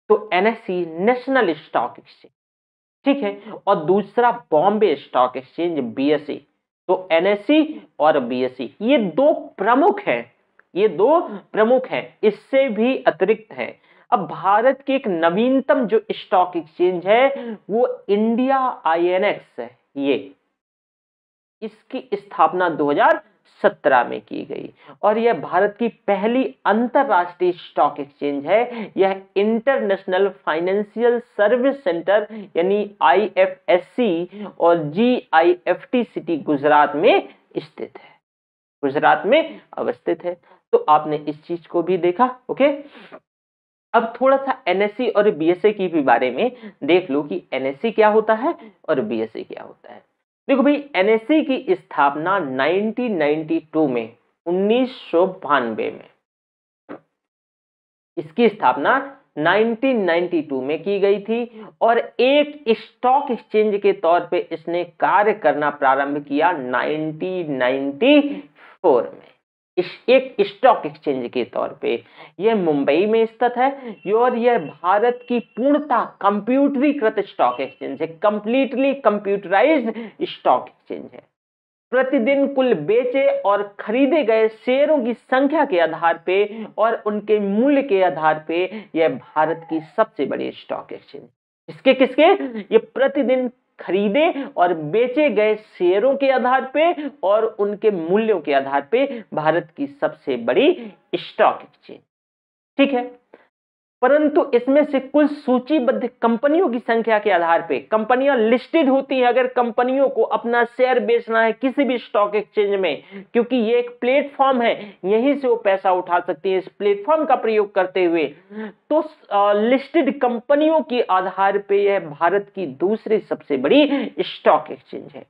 तो एनएससी नेशनल स्टॉक एक्सचेंज, ठीक है, और दूसरा बॉम्बे स्टॉक एक्सचेंज बीएसई। तो एनएससी और बीएसई ये दो प्रमुख हैं, ये दो प्रमुख हैं, इससे भी अतिरिक्त हैं। अब भारत की एक नवीनतम जो स्टॉक एक्सचेंज है वो इंडिया आईएनएक्स है, ये इसकी स्थापना दो हज़ार सत्रह में की गई और यह भारत की पहली अंतरराष्ट्रीय स्टॉक एक्सचेंज है। यह इंटरनेशनल फाइनेंशियल सर्विस सेंटर यानी आईएफएससी और जीआईएफटी सिटी गुजरात में स्थित है, गुजरात में अवस्थित है। तो आपने इस चीज को भी देखा। ओके, अब थोड़ा सा एनएससी और बीएसई की भी बारे में देख लो कि एनएससी क्या होता है और बीएसई क्या होता है। देखो भाई, एनएससी की स्थापना उन्नीस सौ बानवे में उन्नीस सौ बानवे में इसकी स्थापना उन्नीस सौ बानवे में की गई थी और एक स्टॉक एक्सचेंज के तौर पे इसने कार्य करना प्रारंभ किया उन्नीस सौ चौरानवे में। इस एक स्टॉक एक्सचेंज के तौर पे यह मुंबई में स्थित है और यह भारत की पूर्णतः कंप्यूटरीकृत स्टॉक एक्सचेंज है, कंप्लीटली कंप्यूटराइज्ड स्टॉक एक्सचेंज है। प्रतिदिन कुल बेचे और खरीदे गए शेयरों की संख्या के आधार पे और उनके मूल्य के आधार पे यह भारत की सबसे बड़ी स्टॉक एक्सचेंज। इसके किसके ये प्रतिदिन खरीदे और बेचे गए शेयरों के आधार पे और उनके मूल्यों के आधार पे भारत की सबसे बड़ी स्टॉक एक्सचेंज, ठीक है। परंतु इसमें से कुल सूचीबद्ध कंपनियों की संख्या के आधार पे, कंपनियां लिस्टेड होती हैं, अगर कंपनियों को अपना शेयर बेचना है किसी भी स्टॉक एक्सचेंज में, क्योंकि ये एक प्लेटफॉर्म है, यहीं से वो पैसा उठा सकती है इस प्लेटफॉर्म का प्रयोग करते हुए, तो लिस्टेड कंपनियों के आधार पे यह भारत की दूसरी सबसे बड़ी स्टॉक एक्सचेंज है।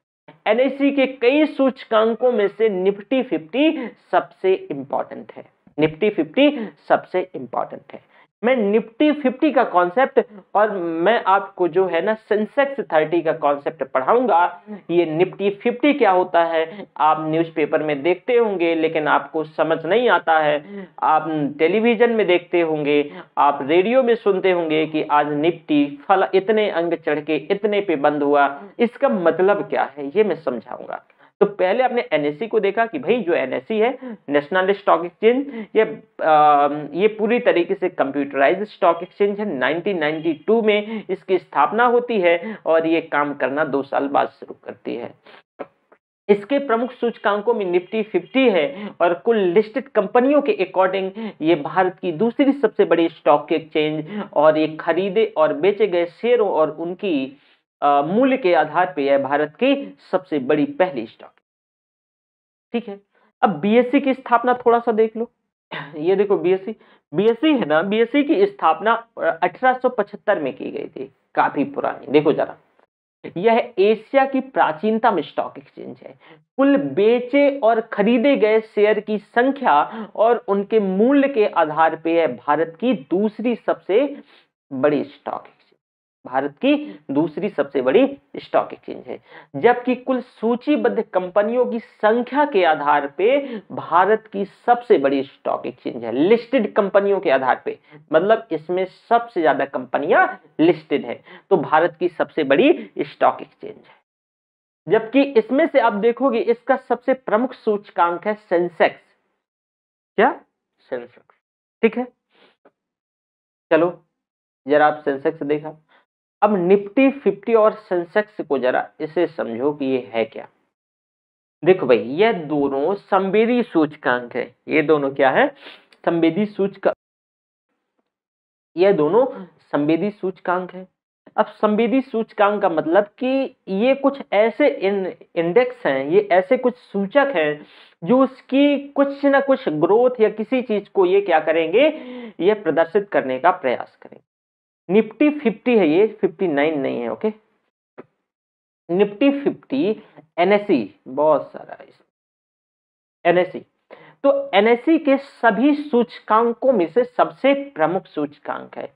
एनएससी के कई सूचकांकों में से निफ्टी फिफ्टी सबसे इंपॉर्टेंट है, निफ्टी फिफ्टी सबसे इंपॉर्टेंट है। मैं निफ्टी फिफ्टी का कॉन्सेप्ट और मैं आपको जो है ना सेंसेक्स थर्टी का कॉन्सेप्ट पढ़ाऊंगा। ये निफ्टी फिफ्टी क्या होता है आप न्यूज़पेपर में देखते होंगे लेकिन आपको समझ नहीं आता है, आप टेलीविजन में देखते होंगे, आप रेडियो में सुनते होंगे कि आज निफ्टी फला इतने अंग चढ़ के इतने पे बंद हुआ, इसका मतलब क्या है ये मैं समझाऊंगा। तो पहले आपने एनएससी को देखा कि भाई जो एनएससी है नेशनल स्टॉक एक्सचेंज, ये आ, ये पूरी तरीके से कंप्यूटराइज्ड स्टॉक एक्सचेंज है। उन्नीस सौ बानवे में इसकी स्थापना होती है और ये काम करना दो साल बाद शुरू करती है। इसके प्रमुख सूचकांकों में निफ्टी फिफ्टी है और कुल लिस्टेड कंपनियों के अकॉर्डिंग ये भारत की दूसरी सबसे बड़ी स्टॉक एक्सचेंज और ये खरीदे और बेचे गए शेयरों और उनकी मूल्य के आधार पर यह भारत की सबसे बड़ी पहली स्टॉक, ठीक है। अब बीएसई की स्थापना थोड़ा सा देख लो, ये देखो बीएसई, बीएसई है ना, बीएसई की स्थापना अठारह सौ पचहत्तर में की गई थी, काफी पुरानी। देखो जरा, यह एशिया की प्राचीनतम स्टॉक एक्सचेंज है। कुल बेचे और खरीदे गए शेयर की संख्या और उनके मूल्य के आधार पर यह भारत की दूसरी सबसे बड़ी स्टॉक, भारत की दूसरी सबसे बड़ी स्टॉक एक्सचेंज है। जबकि कुल सूचीबद्ध कंपनियों की संख्या के आधार पे भारत की सबसे बड़ी स्टॉक एक्सचेंज है, लिस्टेड कंपनियों के आधार पे, मतलब इसमें सबसे ज्यादा कंपनियां लिस्टेड हैं, तो भारत की सबसे बड़ी स्टॉक एक्सचेंज है। जबकि इसमें से आप देखोगे इसका सबसे प्रमुख सूचकांक है सेंसेक्स, क्या सेंसेक्स, ठीक है। चलो जरा आप सेंसेक्स देखा, अब निफ्टी फिफ्टी और सेंसेक्स को जरा इसे समझो कि ये है क्या। देखो भाई, ये दोनों संवेदी सूचकांक है, ये दोनों क्या है संवेदी सूचकांक, ये दोनों संवेदी सूचकांक है। अब संवेदी सूचकांक का मतलब कि ये कुछ ऐसे इंडेक्स हैं, ये ऐसे कुछ सूचक हैं जो उसकी कुछ ना कुछ ग्रोथ या किसी चीज को ये क्या करेंगे, ये प्रदर्शित करने का प्रयास करेंगे। निफ्टी फिफ्टी है, ये फिफ्टी नाइन नहीं है, ओके। निफ्टी फिफ्टी एनएससी, बहुत सारा एनएससी, तो एनएससी के सभी सूचकांकों में से सबसे प्रमुख सूचकांक है।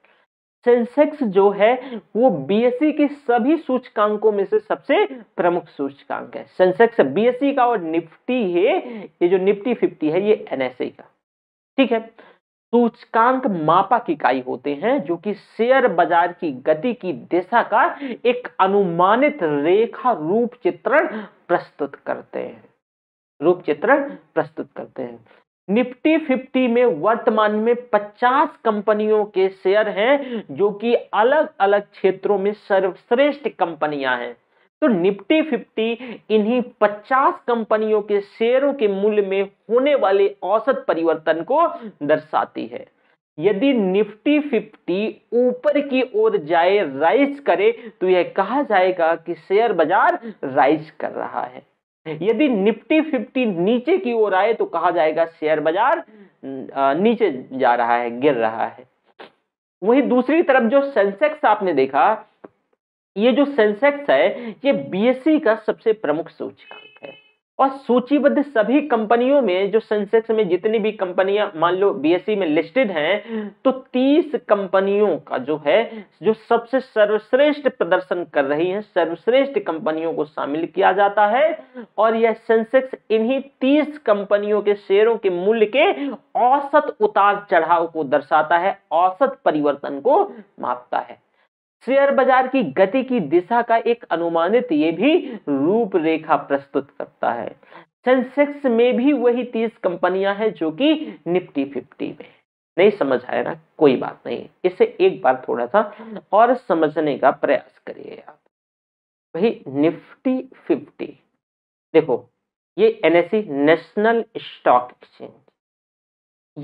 सेंसेक्स जो है वो बीएसई के सभी सूचकांकों में से सबसे प्रमुख सूचकांक है। सेंसेक्स बीएसई का और निफ्टी है, ये जो निफ्टी फिफ्टी है ये एनएससी का, ठीक है। सूचकांक मापक इकाई होते हैं जो कि शेयर बाजार की गति की दिशा का एक अनुमानित रेखा रूप चित्रण प्रस्तुत करते हैं, रूप चित्रण प्रस्तुत करते हैं। निफ्टी फिफ्टी में वर्तमान में पचास कंपनियों के शेयर हैं जो कि अलग अलग क्षेत्रों में सर्वश्रेष्ठ कंपनियां हैं। तो निफ्टी फिफ्टी इन्हीं पचास कंपनियों के शेयरों के मूल्य में होने वाले औसत परिवर्तन को दर्शाती है। यदि निफ्टी फिफ्टी ऊपर की ओर जाए, राइज करे, तो यह कहा जाएगा कि शेयर बाजार राइज कर रहा है। यदि निफ्टी फिफ्टी नीचे की ओर आए तो कहा जाएगा शेयर बाजार नीचे जा रहा है, गिर रहा है। वहीं दूसरी तरफ जो सेंसेक्स आपने देखा, ये जो सेंसेक्स है ये बीएसई का सबसे प्रमुख सूचकांक है और सूचीबद्ध सभी कंपनियों में जो सेंसेक्स में जितनी भी कंपनियां मान लो बीएसई में लिस्टेड हैं, तो तीस कंपनियों का जो है जो सबसे सर्वश्रेष्ठ प्रदर्शन कर रही हैं, सर्वश्रेष्ठ कंपनियों को शामिल किया जाता है और यह सेंसेक्स इन्हीं तीस कंपनियों के शेयरों के मूल्य के औसत उतार चढ़ाव को दर्शाता है, औसत परिवर्तन को मापता है। शेयर बाजार की गति की दिशा का एक अनुमानित ये भी रूपरेखा प्रस्तुत करता है। सेंसेक्स में भी वही तीस कंपनियां हैं जो कि निफ्टी फिफ्टी में। नहीं समझ आया ना, कोई बात नहीं, इसे एक बार थोड़ा सा और समझने का प्रयास करिए आप। वही निफ्टी फिफ्टी देखो, ये एनएससी नेशनल स्टॉक एक्सचेंज,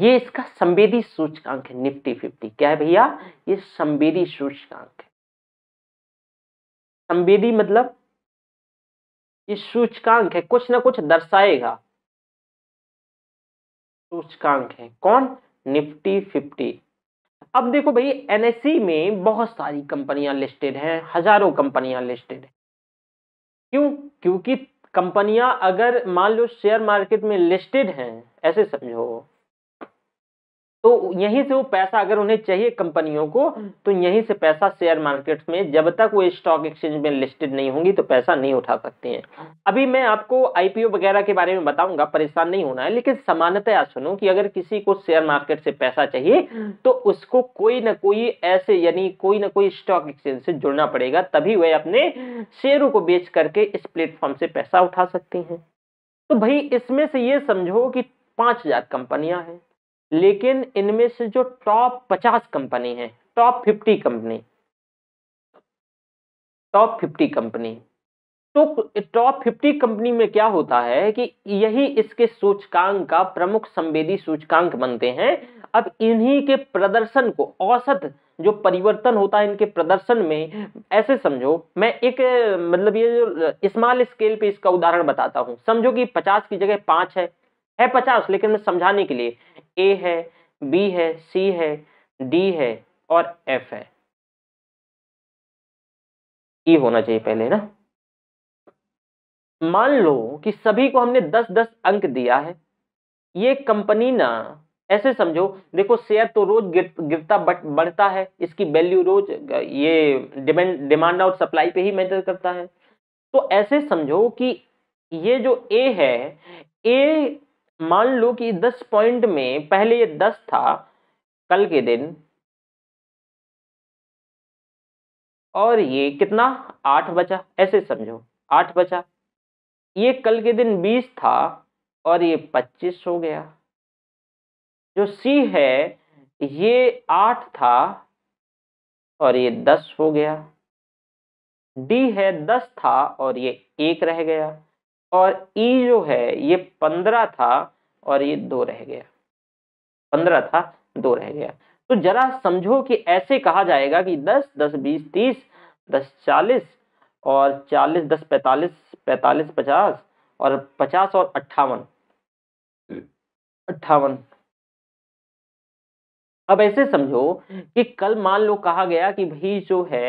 ये इसका संवेदी सूचकांक है। निफ्टी फिफ्टी क्या है भैया? ये संवेदी सूचकांक है। संवेदी मतलब ये सूचकांक है, कुछ ना कुछ दर्शाएगा। सूचकांक है कौन? निफ्टी fifty. अब देखो भाई, एनएससी में बहुत सारी कंपनियां लिस्टेड हैं, हजारों कंपनियां लिस्टेड हैं। क्यों? क्योंकि कंपनियां अगर मान लो शेयर मार्केट में लिस्टेड हैं, ऐसे समझो, तो यहीं से वो पैसा अगर उन्हें चाहिए कंपनियों को, तो यहीं से पैसा शेयर मार्केट में, जब तक वो स्टॉक एक्सचेंज में लिस्टेड नहीं होंगी तो पैसा नहीं उठा सकती हैं। अभी मैं आपको आईपीओ वगैरह के बारे में बताऊंगा, परेशान नहीं होना है, लेकिन सामान्यतया सुनो कि अगर किसी को शेयर मार्केट से पैसा चाहिए तो उसको कोई ना कोई ऐसे यानी कोई ना कोई स्टॉक एक्सचेंज से जुड़ना पड़ेगा, तभी वह अपने शेयरों को बेच करके इस प्लेटफॉर्म से पैसा उठा सकती हैं। तो भाई इसमें से ये समझो कि पाँच हजार कंपनियां हैं, लेकिन इनमें से जो टॉप पचास कंपनी है, top fifty company, top fifty company, तो टॉप फिफ्टी कंपनी में क्या होता है कि यही इसके सूचकांक का प्रमुख संवेदी सूचकांक बनते हैं। अब इन्हीं के प्रदर्शन को, औसत जो परिवर्तन होता है इनके प्रदर्शन में, ऐसे समझो, मैं एक मतलब ये जो स्मॉल स्केल पे इसका उदाहरण बताता हूँ। समझो कि पचास की जगह पाँच है, है पचास, लेकिन मैं समझाने के लिए ए है, बी है, सी है, डी है और एफ है। ई होना चाहिए पहले ना। मान लो कि सभी को हमने दस दस अंक दिया है। ये कंपनी ना, ऐसे समझो, देखो शेयर तो रोज गिर, गिरता बट बढ़ता है, इसकी वैल्यू रोज, ये डिमांड डिमांड और सप्लाई पे ही मैटर करता है। तो ऐसे समझो कि ये जो ए है, ए मान लो कि दस पॉइंट में, पहले ये दस था कल के दिन, और ये कितना आठ बचा, ऐसे समझो आठ बचा। ये कल के दिन बीस था और ये पच्चीस हो गया। जो सी है ये आठ था और ये दस हो गया। डी है दस था और ये एक रह गया। और ई जो है ये पंद्रह था और ये दो रह गया, पंद्रह था दो रह गया। तो जरा समझो कि ऐसे कहा जाएगा कि दस, दस, बीस, तीस, दस, चालीस और चालीस, दस, पैंतालीस, पैंतालीस, पचास और पचास और अट्ठावन, अट्ठावन। अब ऐसे समझो कि कल मान लो कहा गया कि भाई जो है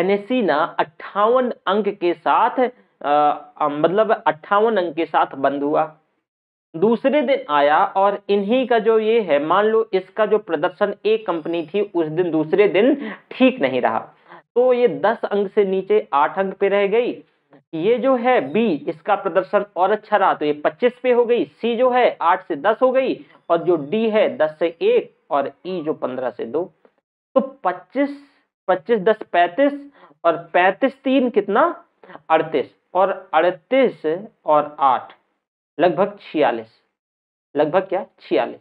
एनएससी ना अट्ठावन अंक के साथ आ, मतलब अट्ठावन अंक के साथ बंद हुआ। दूसरे दिन आया और इन्हीं का जो ये है, मान लो इसका जो प्रदर्शन एक कंपनी थी उस दिन, दूसरे दिन ठीक नहीं रहा, तो ये दस अंक से नीचे आठ अंक पे रह गई। ये जो है बी, इसका प्रदर्शन और अच्छा रहा तो ये पच्चीस पे हो गई। सी जो है आठ से दस हो गई, और जो डी है दस से एक, और ई जो पंद्रह से दो। तो पच्चीस, पच्चीस, दस, पैंतीस और पैंतीस, तीन कितना, अड़तीस। और अड़तीस और आठ लगभग छियालीस, लगभग क्या छियालीस।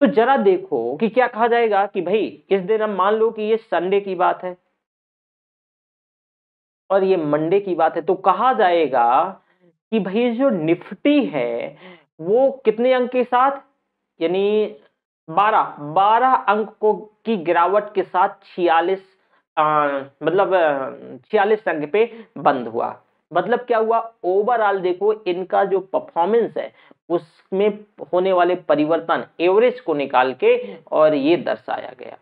तो जरा देखो कि क्या कहा जाएगा कि भाई इस दिन हम मान लो कि ये संडे की बात है और ये मंडे की बात है, तो कहा जाएगा कि भाई जो निफ्टी है वो कितने अंक के साथ, यानी बारह बारह अंक को की गिरावट के साथ छियालीस मतलब छियालीस अंक पे बंद हुआ। मतलब क्या हुआ, ओवरऑल देखो इनका जो परफॉर्मेंस है उसमें होने वाले परिवर्तन एवरेज को निकाल के और ये दर्शाया गया।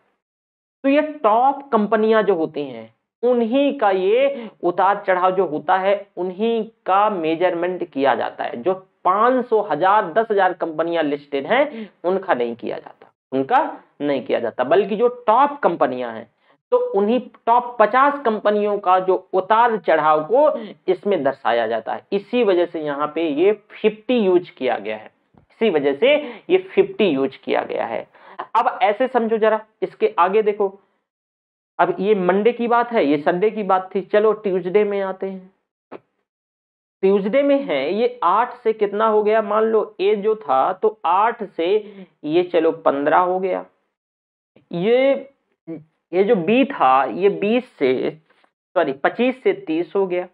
तो ये टॉप कंपनियां जो होती हैं उन्हीं का ये उतार चढ़ाव जो होता है उन्हीं का मेजरमेंट किया जाता है। जो पाँच सौ हजार दस हजार कंपनियां लिस्टेड हैं उनका नहीं किया जाता, उनका नहीं किया जाता, बल्कि जो टॉप कंपनियां हैं तो उन्हीं टॉप पचास कंपनियों का जो उतार चढ़ाव को इसमें दर्शाया जाता है। इसी वजह से यहाँ पे ये पचास यूज किया गया है, इसी वजह से ये पचास यूज किया गया है। अब ऐसे समझो जरा, इसके आगे देखो, अब ये मंडे की बात है, ये संडे की बात थी, चलो ट्यूसडे में आते हैं। ट्यूसडे में है ये आठ से कितना हो गया, मान लो ए जो था तो आठ से ये चलो पंद्रह हो गया, ये ये जो बी था ये बीस से सॉरी पच्चीस से तीस हो गया,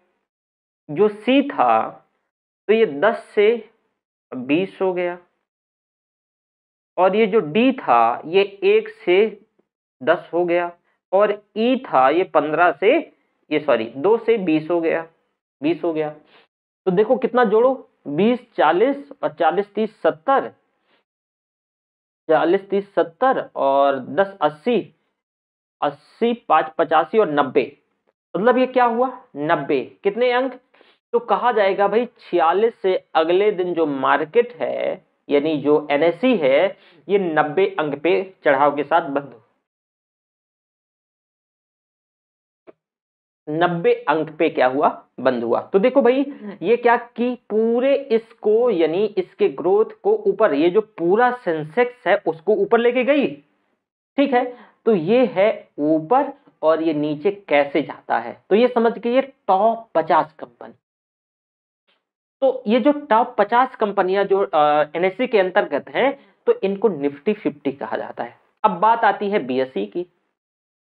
जो सी था तो ये दस से बीस हो गया, और ये जो डी था ये एक से दस हो गया, और ई था ये पंद्रह से ये सॉरी दो से बीस हो गया, बीस हो गया। तो देखो कितना जोड़ो, बीस चालीस और चालीस तीस सत्तर, चालीस तीस सत्तर और दस अस्सी, अस्सी पाँच पचासी और नब्बे, मतलब ये क्या हुआ नब्बे, कितने अंक। तो कहा जाएगा भाई छियालीस से अगले दिन जो मार्केट है यानी जो एनएससी है ये नब्बे अंक पे चढ़ाव के साथ बंद, नब्बे अंक पे क्या हुआ बंद हुआ। तो देखो भाई ये क्या कि पूरे इसको यानी इसके ग्रोथ को ऊपर, ये जो पूरा सेंसेक्स है उसको ऊपर लेके गई, ठीक है। तो ये है ऊपर और ये नीचे कैसे जाता है, तो ये समझ के ये टॉप पचास कंपनी, तो ये जो टॉप पचास कंपनियां जो एनएससी के अंतर्गत हैं तो इनको निफ्टी पचास कहा जाता है। अब बात आती है बीएसई की।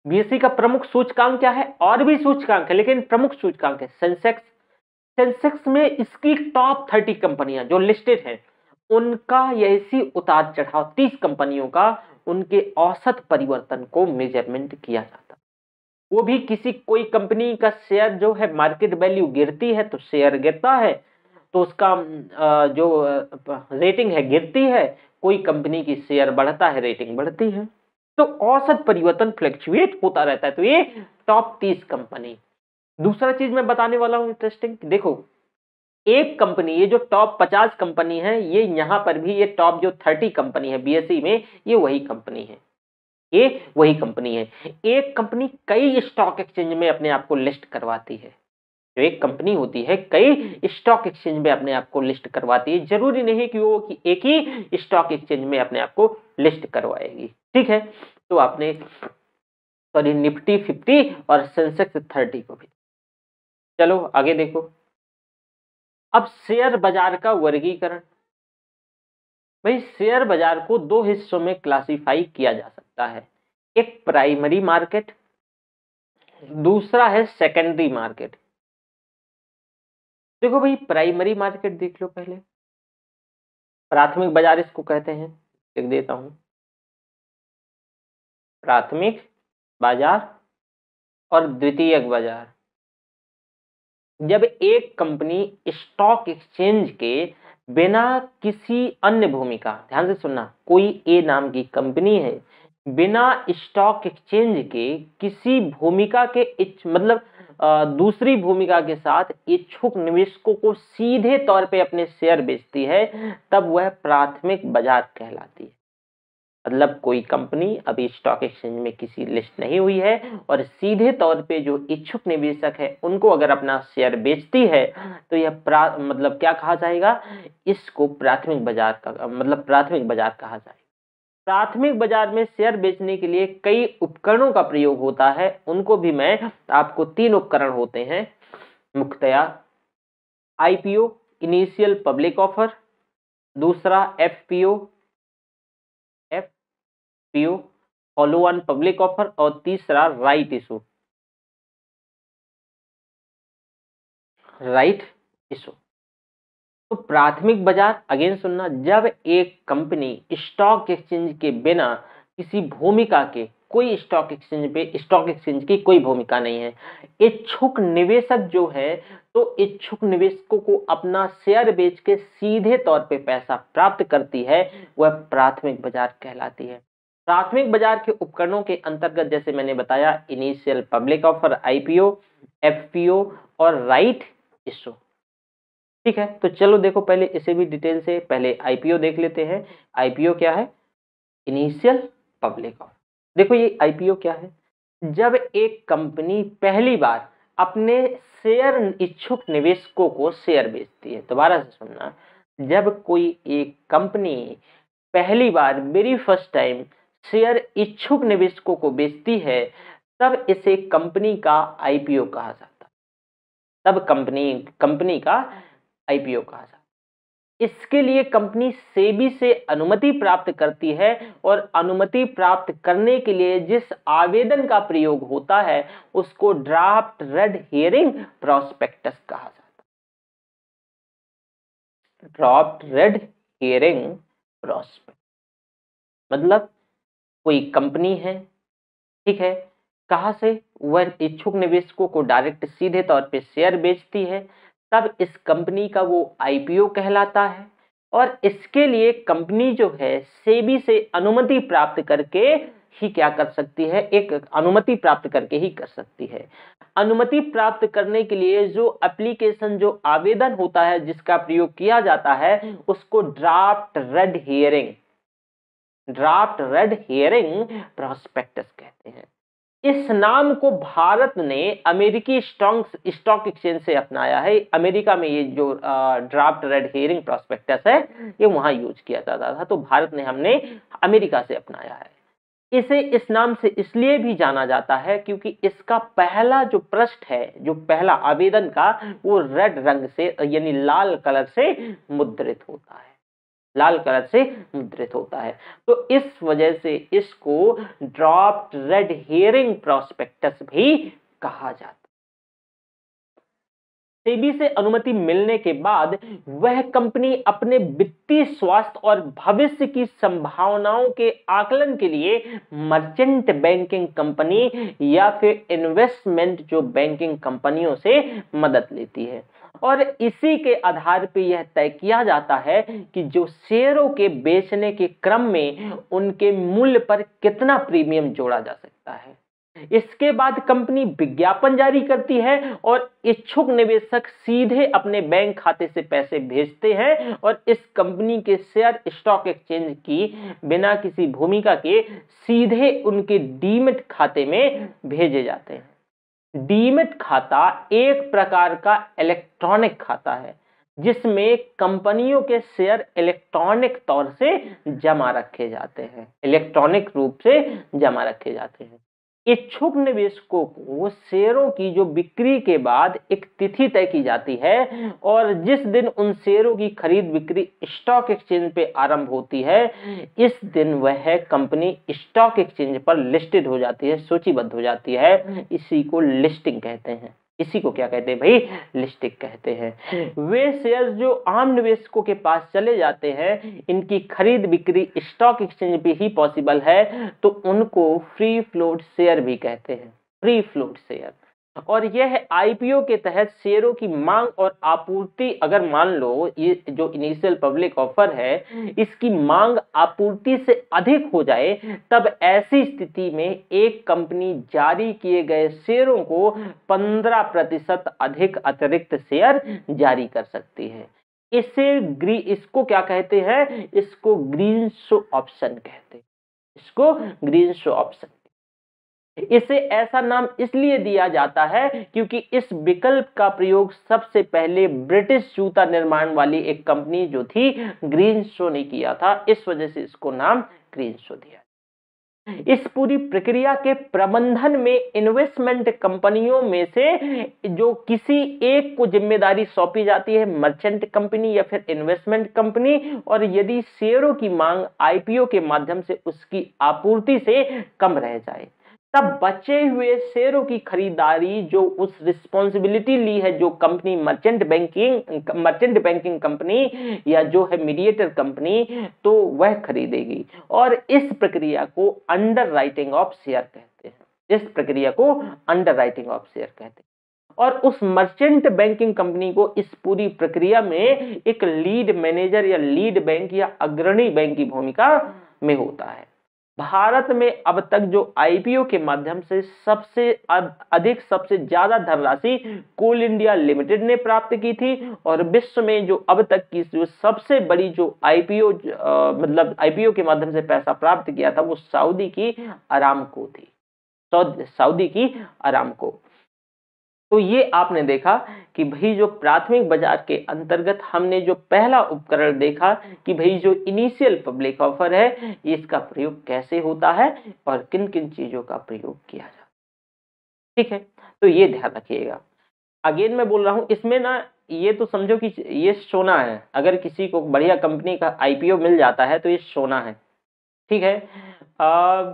बीएसई का प्रमुख सूचकांक क्या है, और भी सूचकांक है लेकिन प्रमुख सूचकांक है सेंसेक्स। सेंसेक्स में इसकी टॉप तीस कंपनियां जो लिस्टेड हैं उनका ऐसी उतार चढ़ाव, तीस कंपनियों का उनके औसत परिवर्तन को मेजरमेंट किया जाता, वो भी किसी कोई कंपनी का शेयर जो है मार्केट वैल्यू गिरती है तो शेयर गिरता है तो उसका जो रेटिंग है गिरती है, कोई कंपनी की शेयर बढ़ता है रेटिंग बढ़ती है, तो औसत परिवर्तन फ्लक्चुएट होता रहता है। तो ये टॉप तीस कंपनी। दूसरा चीज मैं बताने वाला हूं इंटरेस्टिंग, देखो एक कंपनी ये जो टॉप पचास कंपनी है ये यहाँ पर भी ये टॉप जो तीस कंपनी है बीएसई में ये वही कंपनी है, ये वही कंपनी है। एक कंपनी कई स्टॉक एक्सचेंज में अपने आप को लिस्ट करवाती है, जो एक कंपनी होती है कई स्टॉक एक्सचेंज में अपने आप को लिस्ट करवाती है, जरूरी नहीं कि वो कि एक ही स्टॉक एक्सचेंज में अपने आप को लिस्ट करवाएगी, ठीक है। तो आपने सॉरी निफ्टी फिफ्टी और सेंसेक्स थर्टी को भी। चलो आगे देखो, अब शेयर बाजार का वर्गीकरण। भाई शेयर बाजार को दो हिस्सों में क्लासिफाई किया जा सकता है, एक प्राइमरी मार्केट, दूसरा है सेकेंडरी मार्केट। देखो भाई प्राइमरी मार्केट देख लो, पहले प्राथमिक बाजार इसको कहते हैं, लिख देता हूं प्राथमिक बाजार और द्वितीयक बाजार। जब एक कंपनी स्टॉक एक्सचेंज के बिना किसी अन्य भूमिका, ध्यान से सुनना, कोई ए नाम की कंपनी है बिना स्टॉक एक्सचेंज के किसी भूमिका के इच, मतलब आ, दूसरी भूमिका के साथ इच्छुक निवेशकों को सीधे तौर पे अपने शेयर बेचती है तब वह प्राथमिक बाजार कहलाती है। मतलब कोई कंपनी अभी स्टॉक एक्सचेंज में किसी लिस्ट नहीं हुई है और सीधे तौर पे जो इच्छुक निवेशक है उनको अगर अपना शेयर बेचती है तो यह मतलब क्या कहा जाएगा, इसको प्राथमिक बाजार का मतलब प्राथमिक बाजार कहा जाएगा। प्राथमिक बाजार में शेयर बेचने के लिए कई उपकरणों का प्रयोग होता है, उनको भी मैं आपको, तीन उपकरण होते हैं मुख्यतया, आईपीओ इनिशियल पब्लिक ऑफर, दूसरा एफपीओ एफपीओ follow on public offer और तीसरा राइट इशू राइट इशू। तो प्राथमिक बाजार अगेन सुनना, जब एक कंपनी स्टॉक एक्सचेंज के बिना किसी भूमिका के, कोई स्टॉक एक्सचेंज पे स्टॉक एक्सचेंज की कोई भूमिका नहीं है, इच्छुक निवेशक जो है तो इच्छुक निवेशकों को अपना शेयर बेच के सीधे तौर पे पैसा प्राप्त करती है, वह प्राथमिक बाजार कहलाती है। प्राथमिक बाजार के उपकरणों के अंतर्गत जैसे मैंने बताया initial public offer, आईपीओ, एफपीओ और राइट इशू। ठीक है, तो चलो देखो पहले इसे भी डिटेल से। पहले आईपीओ देख लेते हैं। आईपीओ क्या है? Initial public offer. देखो ये आईपीओ क्या है? जब एक कंपनी पहली बार अपने शेयर इच्छुक निवेशकों को शेयर बेचती है। दोबारा से सुनना, जब कोई एक कंपनी पहली बार वेरी फर्स्ट टाइम शेयर इच्छुक निवेशकों को बेचती है तब इसे कंपनी का आईपीओ कहा जाता है, तब कंपनी कंपनी का आईपीओ कहा जाता है। इसके लिए कंपनी सेबी से अनुमति प्राप्त करती है और अनुमति प्राप्त करने के लिए जिस आवेदन का प्रयोग होता है उसको ड्राफ्ट रेड हियरिंग प्रोस्पेक्टस कहा जाता है। ड्राफ्ट रेड हियरिंग प्रोस्पेक्टस मतलब कोई कंपनी है, ठीक है, कहाँ से? वह इच्छुक निवेशकों को डायरेक्ट सीधे तौर पे शेयर बेचती है, तब इस कंपनी का वो आईपीओ कहलाता है। और इसके लिए कंपनी जो है सेबी से अनुमति प्राप्त करके ही क्या कर सकती है, एक अनुमति प्राप्त करके ही कर सकती है। अनुमति प्राप्त करने के लिए जो एप्लीकेशन, जो आवेदन होता है जिसका प्रयोग किया जाता है उसको draft red herring ड्राफ्ट रेड हियरिंग प्रोस्पेक्टस कहते हैं। इस नाम को भारत ने अमेरिकी स्टॉक स्टॉक एक्सचेंज से अपनाया है। अमेरिका में ये जो ड्राफ्ट रेड हियरिंग प्रोस्पेक्टस है ये वहाँ यूज किया जाता था, तो भारत ने हमने अमेरिका से अपनाया है। इसे इस नाम से इसलिए भी जाना जाता है क्योंकि इसका पहला जो पृष्ठ है, जो पहला आवेदन का, वो रेड रंग से यानी लाल कलर से मुद्रित होता है, लाल कलर से मुद्रित होता है। तो इस वजह से इसको ड्राफ्ट रेड हियरिंग प्रोस्पेक्टस भी कहा जाता है। सेबी से अनुमति मिलने के बाद वह कंपनी अपने वित्तीय स्वास्थ्य और भविष्य की संभावनाओं के आकलन के लिए मर्चेंट बैंकिंग कंपनी या फिर इन्वेस्टमेंट जो बैंकिंग कंपनियों से मदद लेती है और इसी के आधार पर यह तय किया जाता है कि जो शेयरों के बेचने के क्रम में उनके मूल्य पर कितना प्रीमियम जोड़ा जा सकता है। इसके बाद कंपनी विज्ञापन जारी करती है और इच्छुक निवेशक सीधे अपने बैंक खाते से पैसे भेजते हैं और इस कंपनी के शेयर स्टॉक एक्सचेंज की बिना किसी भूमिका के सीधे उनके डीमैट खाते में भेजे जाते हैं। डीमैट खाता एक प्रकार का इलेक्ट्रॉनिक खाता है जिसमें कंपनियों के शेयर इलेक्ट्रॉनिक तौर से जमा रखे जाते हैं, इलेक्ट्रॉनिक रूप से जमा रखे जाते हैं। इच्छुक निवेशकों को शेयरों की जो बिक्री के बाद एक तिथि तय की जाती है और जिस दिन उन शेयरों की खरीद बिक्री स्टॉक एक्सचेंज पे आरंभ होती है, इस दिन वह कंपनी स्टॉक एक्सचेंज पर लिस्टेड हो जाती है, सूचीबद्ध हो जाती है। इसी को लिस्टिंग कहते हैं। इसी को क्या कहते हैं भाई? लिस्टिंग कहते हैं। वे शेयर जो आम निवेशकों के पास चले जाते हैं, इनकी खरीद बिक्री स्टॉक एक्सचेंज पे ही पॉसिबल है, तो उनको फ्री फ्लोट शेयर भी कहते हैं, फ्री फ्लोट शेयर। और यह आईपीओ के तहत शेयरों की मांग और आपूर्ति, अगर मान लो ये जो इनिशियल पब्लिक ऑफर है इसकी मांग आपूर्ति से अधिक हो जाए, तब ऐसी स्थिति में एक कंपनी जारी किए गए शेयरों को पंद्रह प्रतिशत अधिक अतिरिक्त शेयर जारी कर सकती है। इसे ग्री इसको क्या कहते हैं? इसको ग्रीन शो ऑप्शन कहते हैं। इसको ग्रीन शो ऑप्शन इसे ऐसा नाम इसलिए दिया जाता है क्योंकि इस विकल्प का प्रयोग सबसे पहले ब्रिटिश जूता निर्माण वाली एक कंपनी जो थी ग्रीन शो ने किया था। इस वजह से इसको नाम ग्रीन शो दिया। इस पूरी प्रक्रिया के प्रबंधन में इन्वेस्टमेंट कंपनियों में से जो किसी एक को जिम्मेदारी सौंपी जाती है, मर्चेंट कंपनी या फिर इन्वेस्टमेंट कंपनी, और यदि शेयरों की मांग आईपीओ के माध्यम से उसकी आपूर्ति से कम रह जाए तब बचे हुए शेयरों की खरीदारी जो उस रिस्पॉन्सिबिलिटी ली है जो company merchant banking merchant banking company या जो है मीडिएटर कंपनी, तो वह खरीदेगी। और इस प्रक्रिया को अंडर राइटिंग ऑफ शेयर कहते हैं। इस प्रक्रिया को अंडर राइटिंग ऑफ शेयर कहते हैं। और उस मर्चेंट बैंकिंग कंपनी को इस पूरी प्रक्रिया में एक लीड मैनेजर या लीड बैंक या अग्रणी बैंक की भूमिका में होता है। भारत में अब तक जो आईपीओ के माध्यम से सबसे अधिक सबसे ज्यादा धनराशि कोल इंडिया लिमिटेड ने प्राप्त की थी, और विश्व में जो अब तक की जो सबसे बड़ी जो आईपीओ मतलब आईपीओ के माध्यम से पैसा प्राप्त किया था वो सऊदी की अरामको थी, सऊदी की अरामको। तो ये आपने देखा कि भाई जो प्राथमिक बाजार के अंतर्गत हमने जो पहला उपकरण देखा कि भाई जो इनिशियल पब्लिक ऑफर है इसका प्रयोग कैसे होता है और किन किन चीजों का प्रयोग किया जाता है। ठीक है, तो ये ध्यान रखिएगा। अगेन मैं बोल रहा हूं, इसमें ना ये तो समझो कि ये सोना है, अगर किसी को बढ़िया कंपनी का आईपीओ मिल जाता है तो ये सोना है। ठीक है, आ,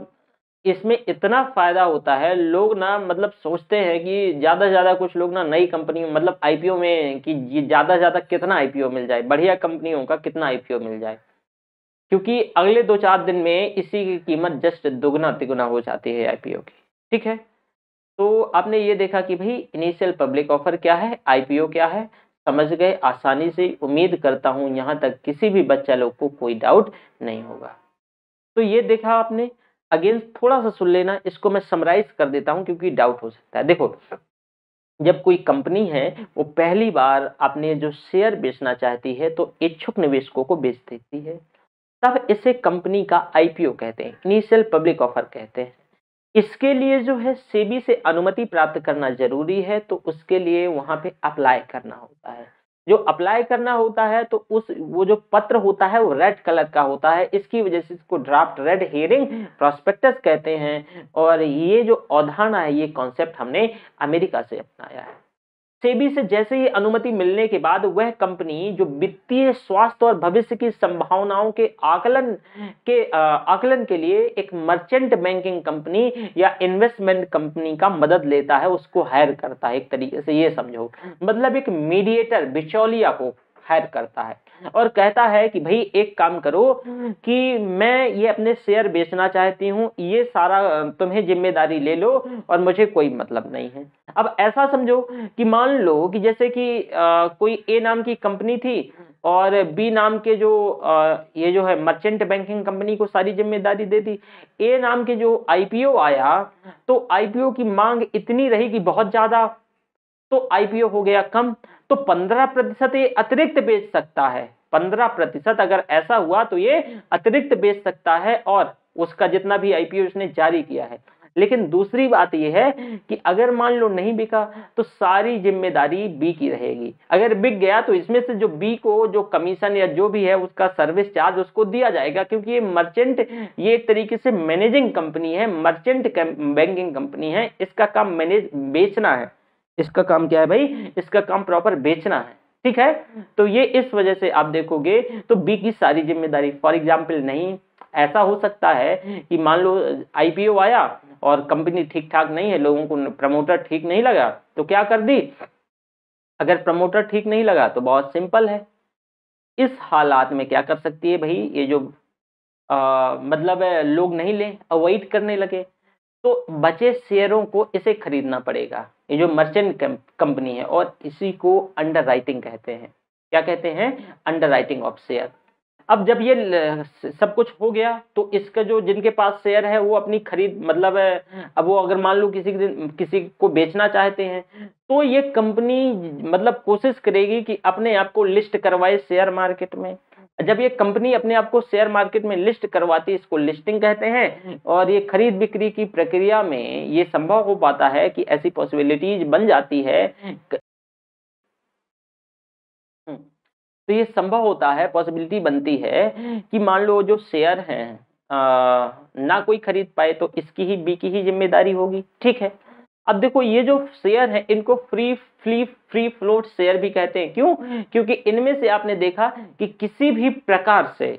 इसमें इतना फायदा होता है, लोग ना मतलब सोचते हैं कि ज़्यादा से ज़्यादा कुछ लोग ना नई कंपनी मतलब आईपीओ में कि ज़्यादा से ज़्यादा कितना आईपीओ मिल जाए, बढ़िया कंपनियों का कितना आईपीओ मिल जाए, क्योंकि अगले दो चार दिन में इसी की कीमत जस्ट दोगुना तिगुना हो जाती है आईपीओ की। ठीक है, तो आपने ये देखा कि भाई इनिशियल पब्लिक ऑफर क्या है, आईपीओ क्या है, समझ गए आसानी से। उम्मीद करता हूँ यहाँ तक किसी भी बच्चा लोग को कोई डाउट नहीं होगा। तो ये देखा आपने। अगेन थोड़ा सा सुन लेना, इसको मैं समराइज कर देता हूं क्योंकि डाउट हो सकता है। देखो, जब कोई कंपनी है वो पहली बार अपने जो शेयर बेचना चाहती है तो इच्छुक निवेशकों को बेच देती है, तब इसे कंपनी का आईपीओ कहते हैं, इनिशियल पब्लिक ऑफर कहते हैं। इसके लिए जो है सेबी से अनुमति प्राप्त करना जरूरी है, तो उसके लिए वहां पे अप्लाई करना होता है। जो अप्लाई करना होता है तो उस वो जो पत्र होता है वो रेड कलर का होता है, इसकी वजह से इसको ड्राफ्ट रेड हेरिंग प्रोस्पेक्टस कहते हैं। और ये जो अवधारणा है, ये कॉन्सेप्ट हमने अमेरिका से अपनाया है। सेबी से जैसे ही अनुमति मिलने के बाद वह कंपनी जो वित्तीय स्वास्थ्य और भविष्य की संभावनाओं के आकलन के आकलन के लिए एक मर्चेंट बैंकिंग कंपनी या इन्वेस्टमेंट कंपनी का मदद लेता है उसको हायर करता है। एक तरीके से ये समझो, मतलब एक मीडिएटर बिचौलिया को हायर करता है और कहता है कि भाई एक काम करो कि मैं ये अपने शेयर बेचना चाहती हूँ, ये सारा तुम्हें जिम्मेदारी ले लो और मुझे कोई मतलब नहीं है। अब ऐसा समझो कि मान लो कि जैसे कि आ, कोई ए नाम की कंपनी थी और बी नाम के जो आ, ये जो है मर्चेंट बैंकिंग कंपनी को सारी जिम्मेदारी दे दी। ए नाम के जो आईपीओ आया तो आईपीओ की मांग इतनी रही कि बहुत ज़्यादा, तो आईपीओ हो गया कम, तो पंद्रह प्रतिशत ये अतिरिक्त बेच सकता है। पंद्रह प्रतिशत अगर ऐसा हुआ तो ये अतिरिक्त बेच सकता है और उसका जितना भी आईपीओ इसने जारी किया है। लेकिन दूसरी बात ये है कि अगर मान लो नहीं बिका तो सारी जिम्मेदारी बी की रहेगी, अगर बिक गया तो इसमें से जो बी को जो कमीशन या जो भी है उसका सर्विस चार्ज उसको दिया जाएगा, क्योंकि ये मर्चेंट ये एक तरीके से मैनेजिंग कंपनी है, मर्चेंट बैंकिंग कंपनी है, इसका काम मैनेज बेचना है। इसका काम क्या है भाई, इसका काम प्रॉपर बेचना है। ठीक है, तो ये इस वजह से आप देखोगे तो बी की सारी जिम्मेदारी, फॉर एग्जाम्पल नहीं ऐसा हो सकता है कि मान लो आईपीओ आया और कंपनी ठीक ठाक नहीं है, लोगों को प्रमोटर ठीक नहीं लगा तो क्या कर दी, अगर प्रमोटर ठीक नहीं लगा तो बहुत सिंपल है, इस हालात में क्या कर सकती है भाई ये जो आ, मतलब लोग नहीं ले, अवॉइड करने लगे तो बचे शेयरों को इसे खरीदना पड़ेगा, ये जो मर्चेंट कंपनी है, और इसी को अंडर राइटिंग कहते हैं। क्या कहते हैं, अंडर राइटिंग ऑफ शेयर। अब जब ये सब कुछ हो गया तो इसका जो जिनके पास शेयर है वो अपनी खरीद मतलब अब वो अगर मान लो किसी दिन किसी को बेचना चाहते हैं तो ये कंपनी मतलब कोशिश करेगी कि अपने आप को लिस्ट करवाए शेयर मार्केट में। जब ये कंपनी अपने आप को शेयर मार्केट में लिस्ट करवाती है इसको लिस्टिंग कहते हैं। और ये खरीद बिक्री की प्रक्रिया में ये संभव हो पाता है कि ऐसी पॉसिबिलिटीज बन जाती है, तो ये संभव होता है, पॉसिबिलिटी बनती है कि मान लो जो शेयर हैं ना कोई खरीद पाए तो इसकी ही बी की ही जिम्मेदारी होगी, ठीक है। अब देखो ये जो शेयर है इनको free free free float share भी कहते हैं, क्यों? क्योंकि इनमें से आपने देखा कि किसी भी प्रकार से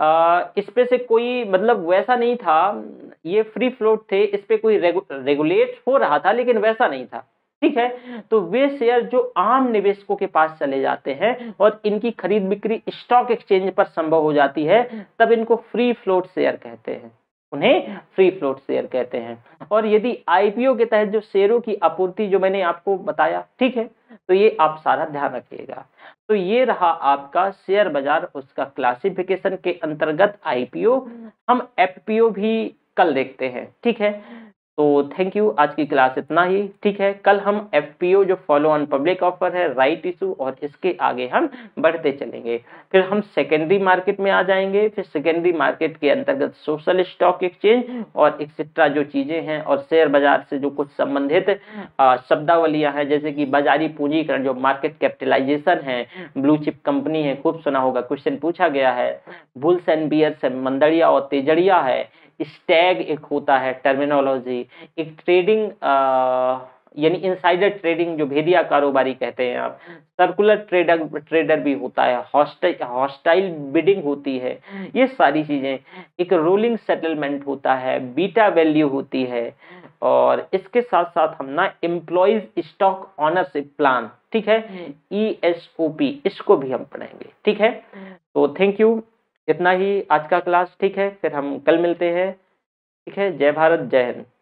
आ, इस पे से कोई मतलब वैसा नहीं था, ये फ्री फ्लोट थे, इस पे कोई रेगु, रेगुलेट हो रहा था लेकिन वैसा नहीं था, ठीक है। तो वे शेयर जो आम निवेशकों के पास चले जाते हैं और इनकी खरीद बिक्री स्टॉक एक्सचेंज पर संभव हो जाती है, तब इनको फ्री फ्लोट शेयर कहते हैं, उन्हें फ्री फ्लोट शेयर कहते हैं। और यदि आईपीओ के तहत जो शेयरों की आपूर्ति जो मैंने आपको बताया, ठीक है, तो ये आप सारा ध्यान रखिएगा। तो ये रहा आपका शेयर बाजार, उसका क्लासिफिकेशन के अंतर्गत आईपीओ। हम एफपीओ भी कल देखते हैं, ठीक है। तो थैंक यू, आज की क्लास इतना ही, ठीक है। कल हम एफपीओ जो फॉलो ऑन पब्लिक ऑफर है, राइट इशू और इसके आगे हम बढ़ते चलेंगे। फिर हम सेकेंडरी मार्केट में आ जाएंगे, फिर सेकेंडरी मार्केट के अंतर्गत सोशल स्टॉक एक्सचेंज और एक्सेट्रा जो चीज़ें हैं और शेयर बाजार से जो कुछ संबंधित शब्दावलियाँ हैं, जैसे कि बाजारी पूंजीकरण, जो मार्केट कैपिटलाइजेशन है, ब्लू चिप कंपनी है, खूब सुना होगा, क्वेश्चन पूछा गया है, बुल्स एंड बियर्स है, मंदड़िया और तेजड़िया है, स्टैग एक होता है टर्मिनोलॉजी, एक ट्रेडिंग यानी इनसाइडर ट्रेडिंग जो भेदिया कारोबारी कहते हैं आप, सर्कुलर ट्रेडर ट्रेडर भी होता है, हॉस्टाइल बिडिंग होती है, ये सारी चीज़ें, एक रोलिंग सेटलमेंट होता है, बीटा वैल्यू होती है, और इसके साथ साथ हम ना एम्प्लॉयज स्टॉक ऑनरशिप प्लान, ठीक है, ई एस ओ पी, इसको भी हम पढ़ेंगे, ठीक है। तो थैंक यू, इतना ही आज का क्लास, ठीक है। फिर हम कल मिलते हैं, ठीक है। जय भारत, जय हिंद।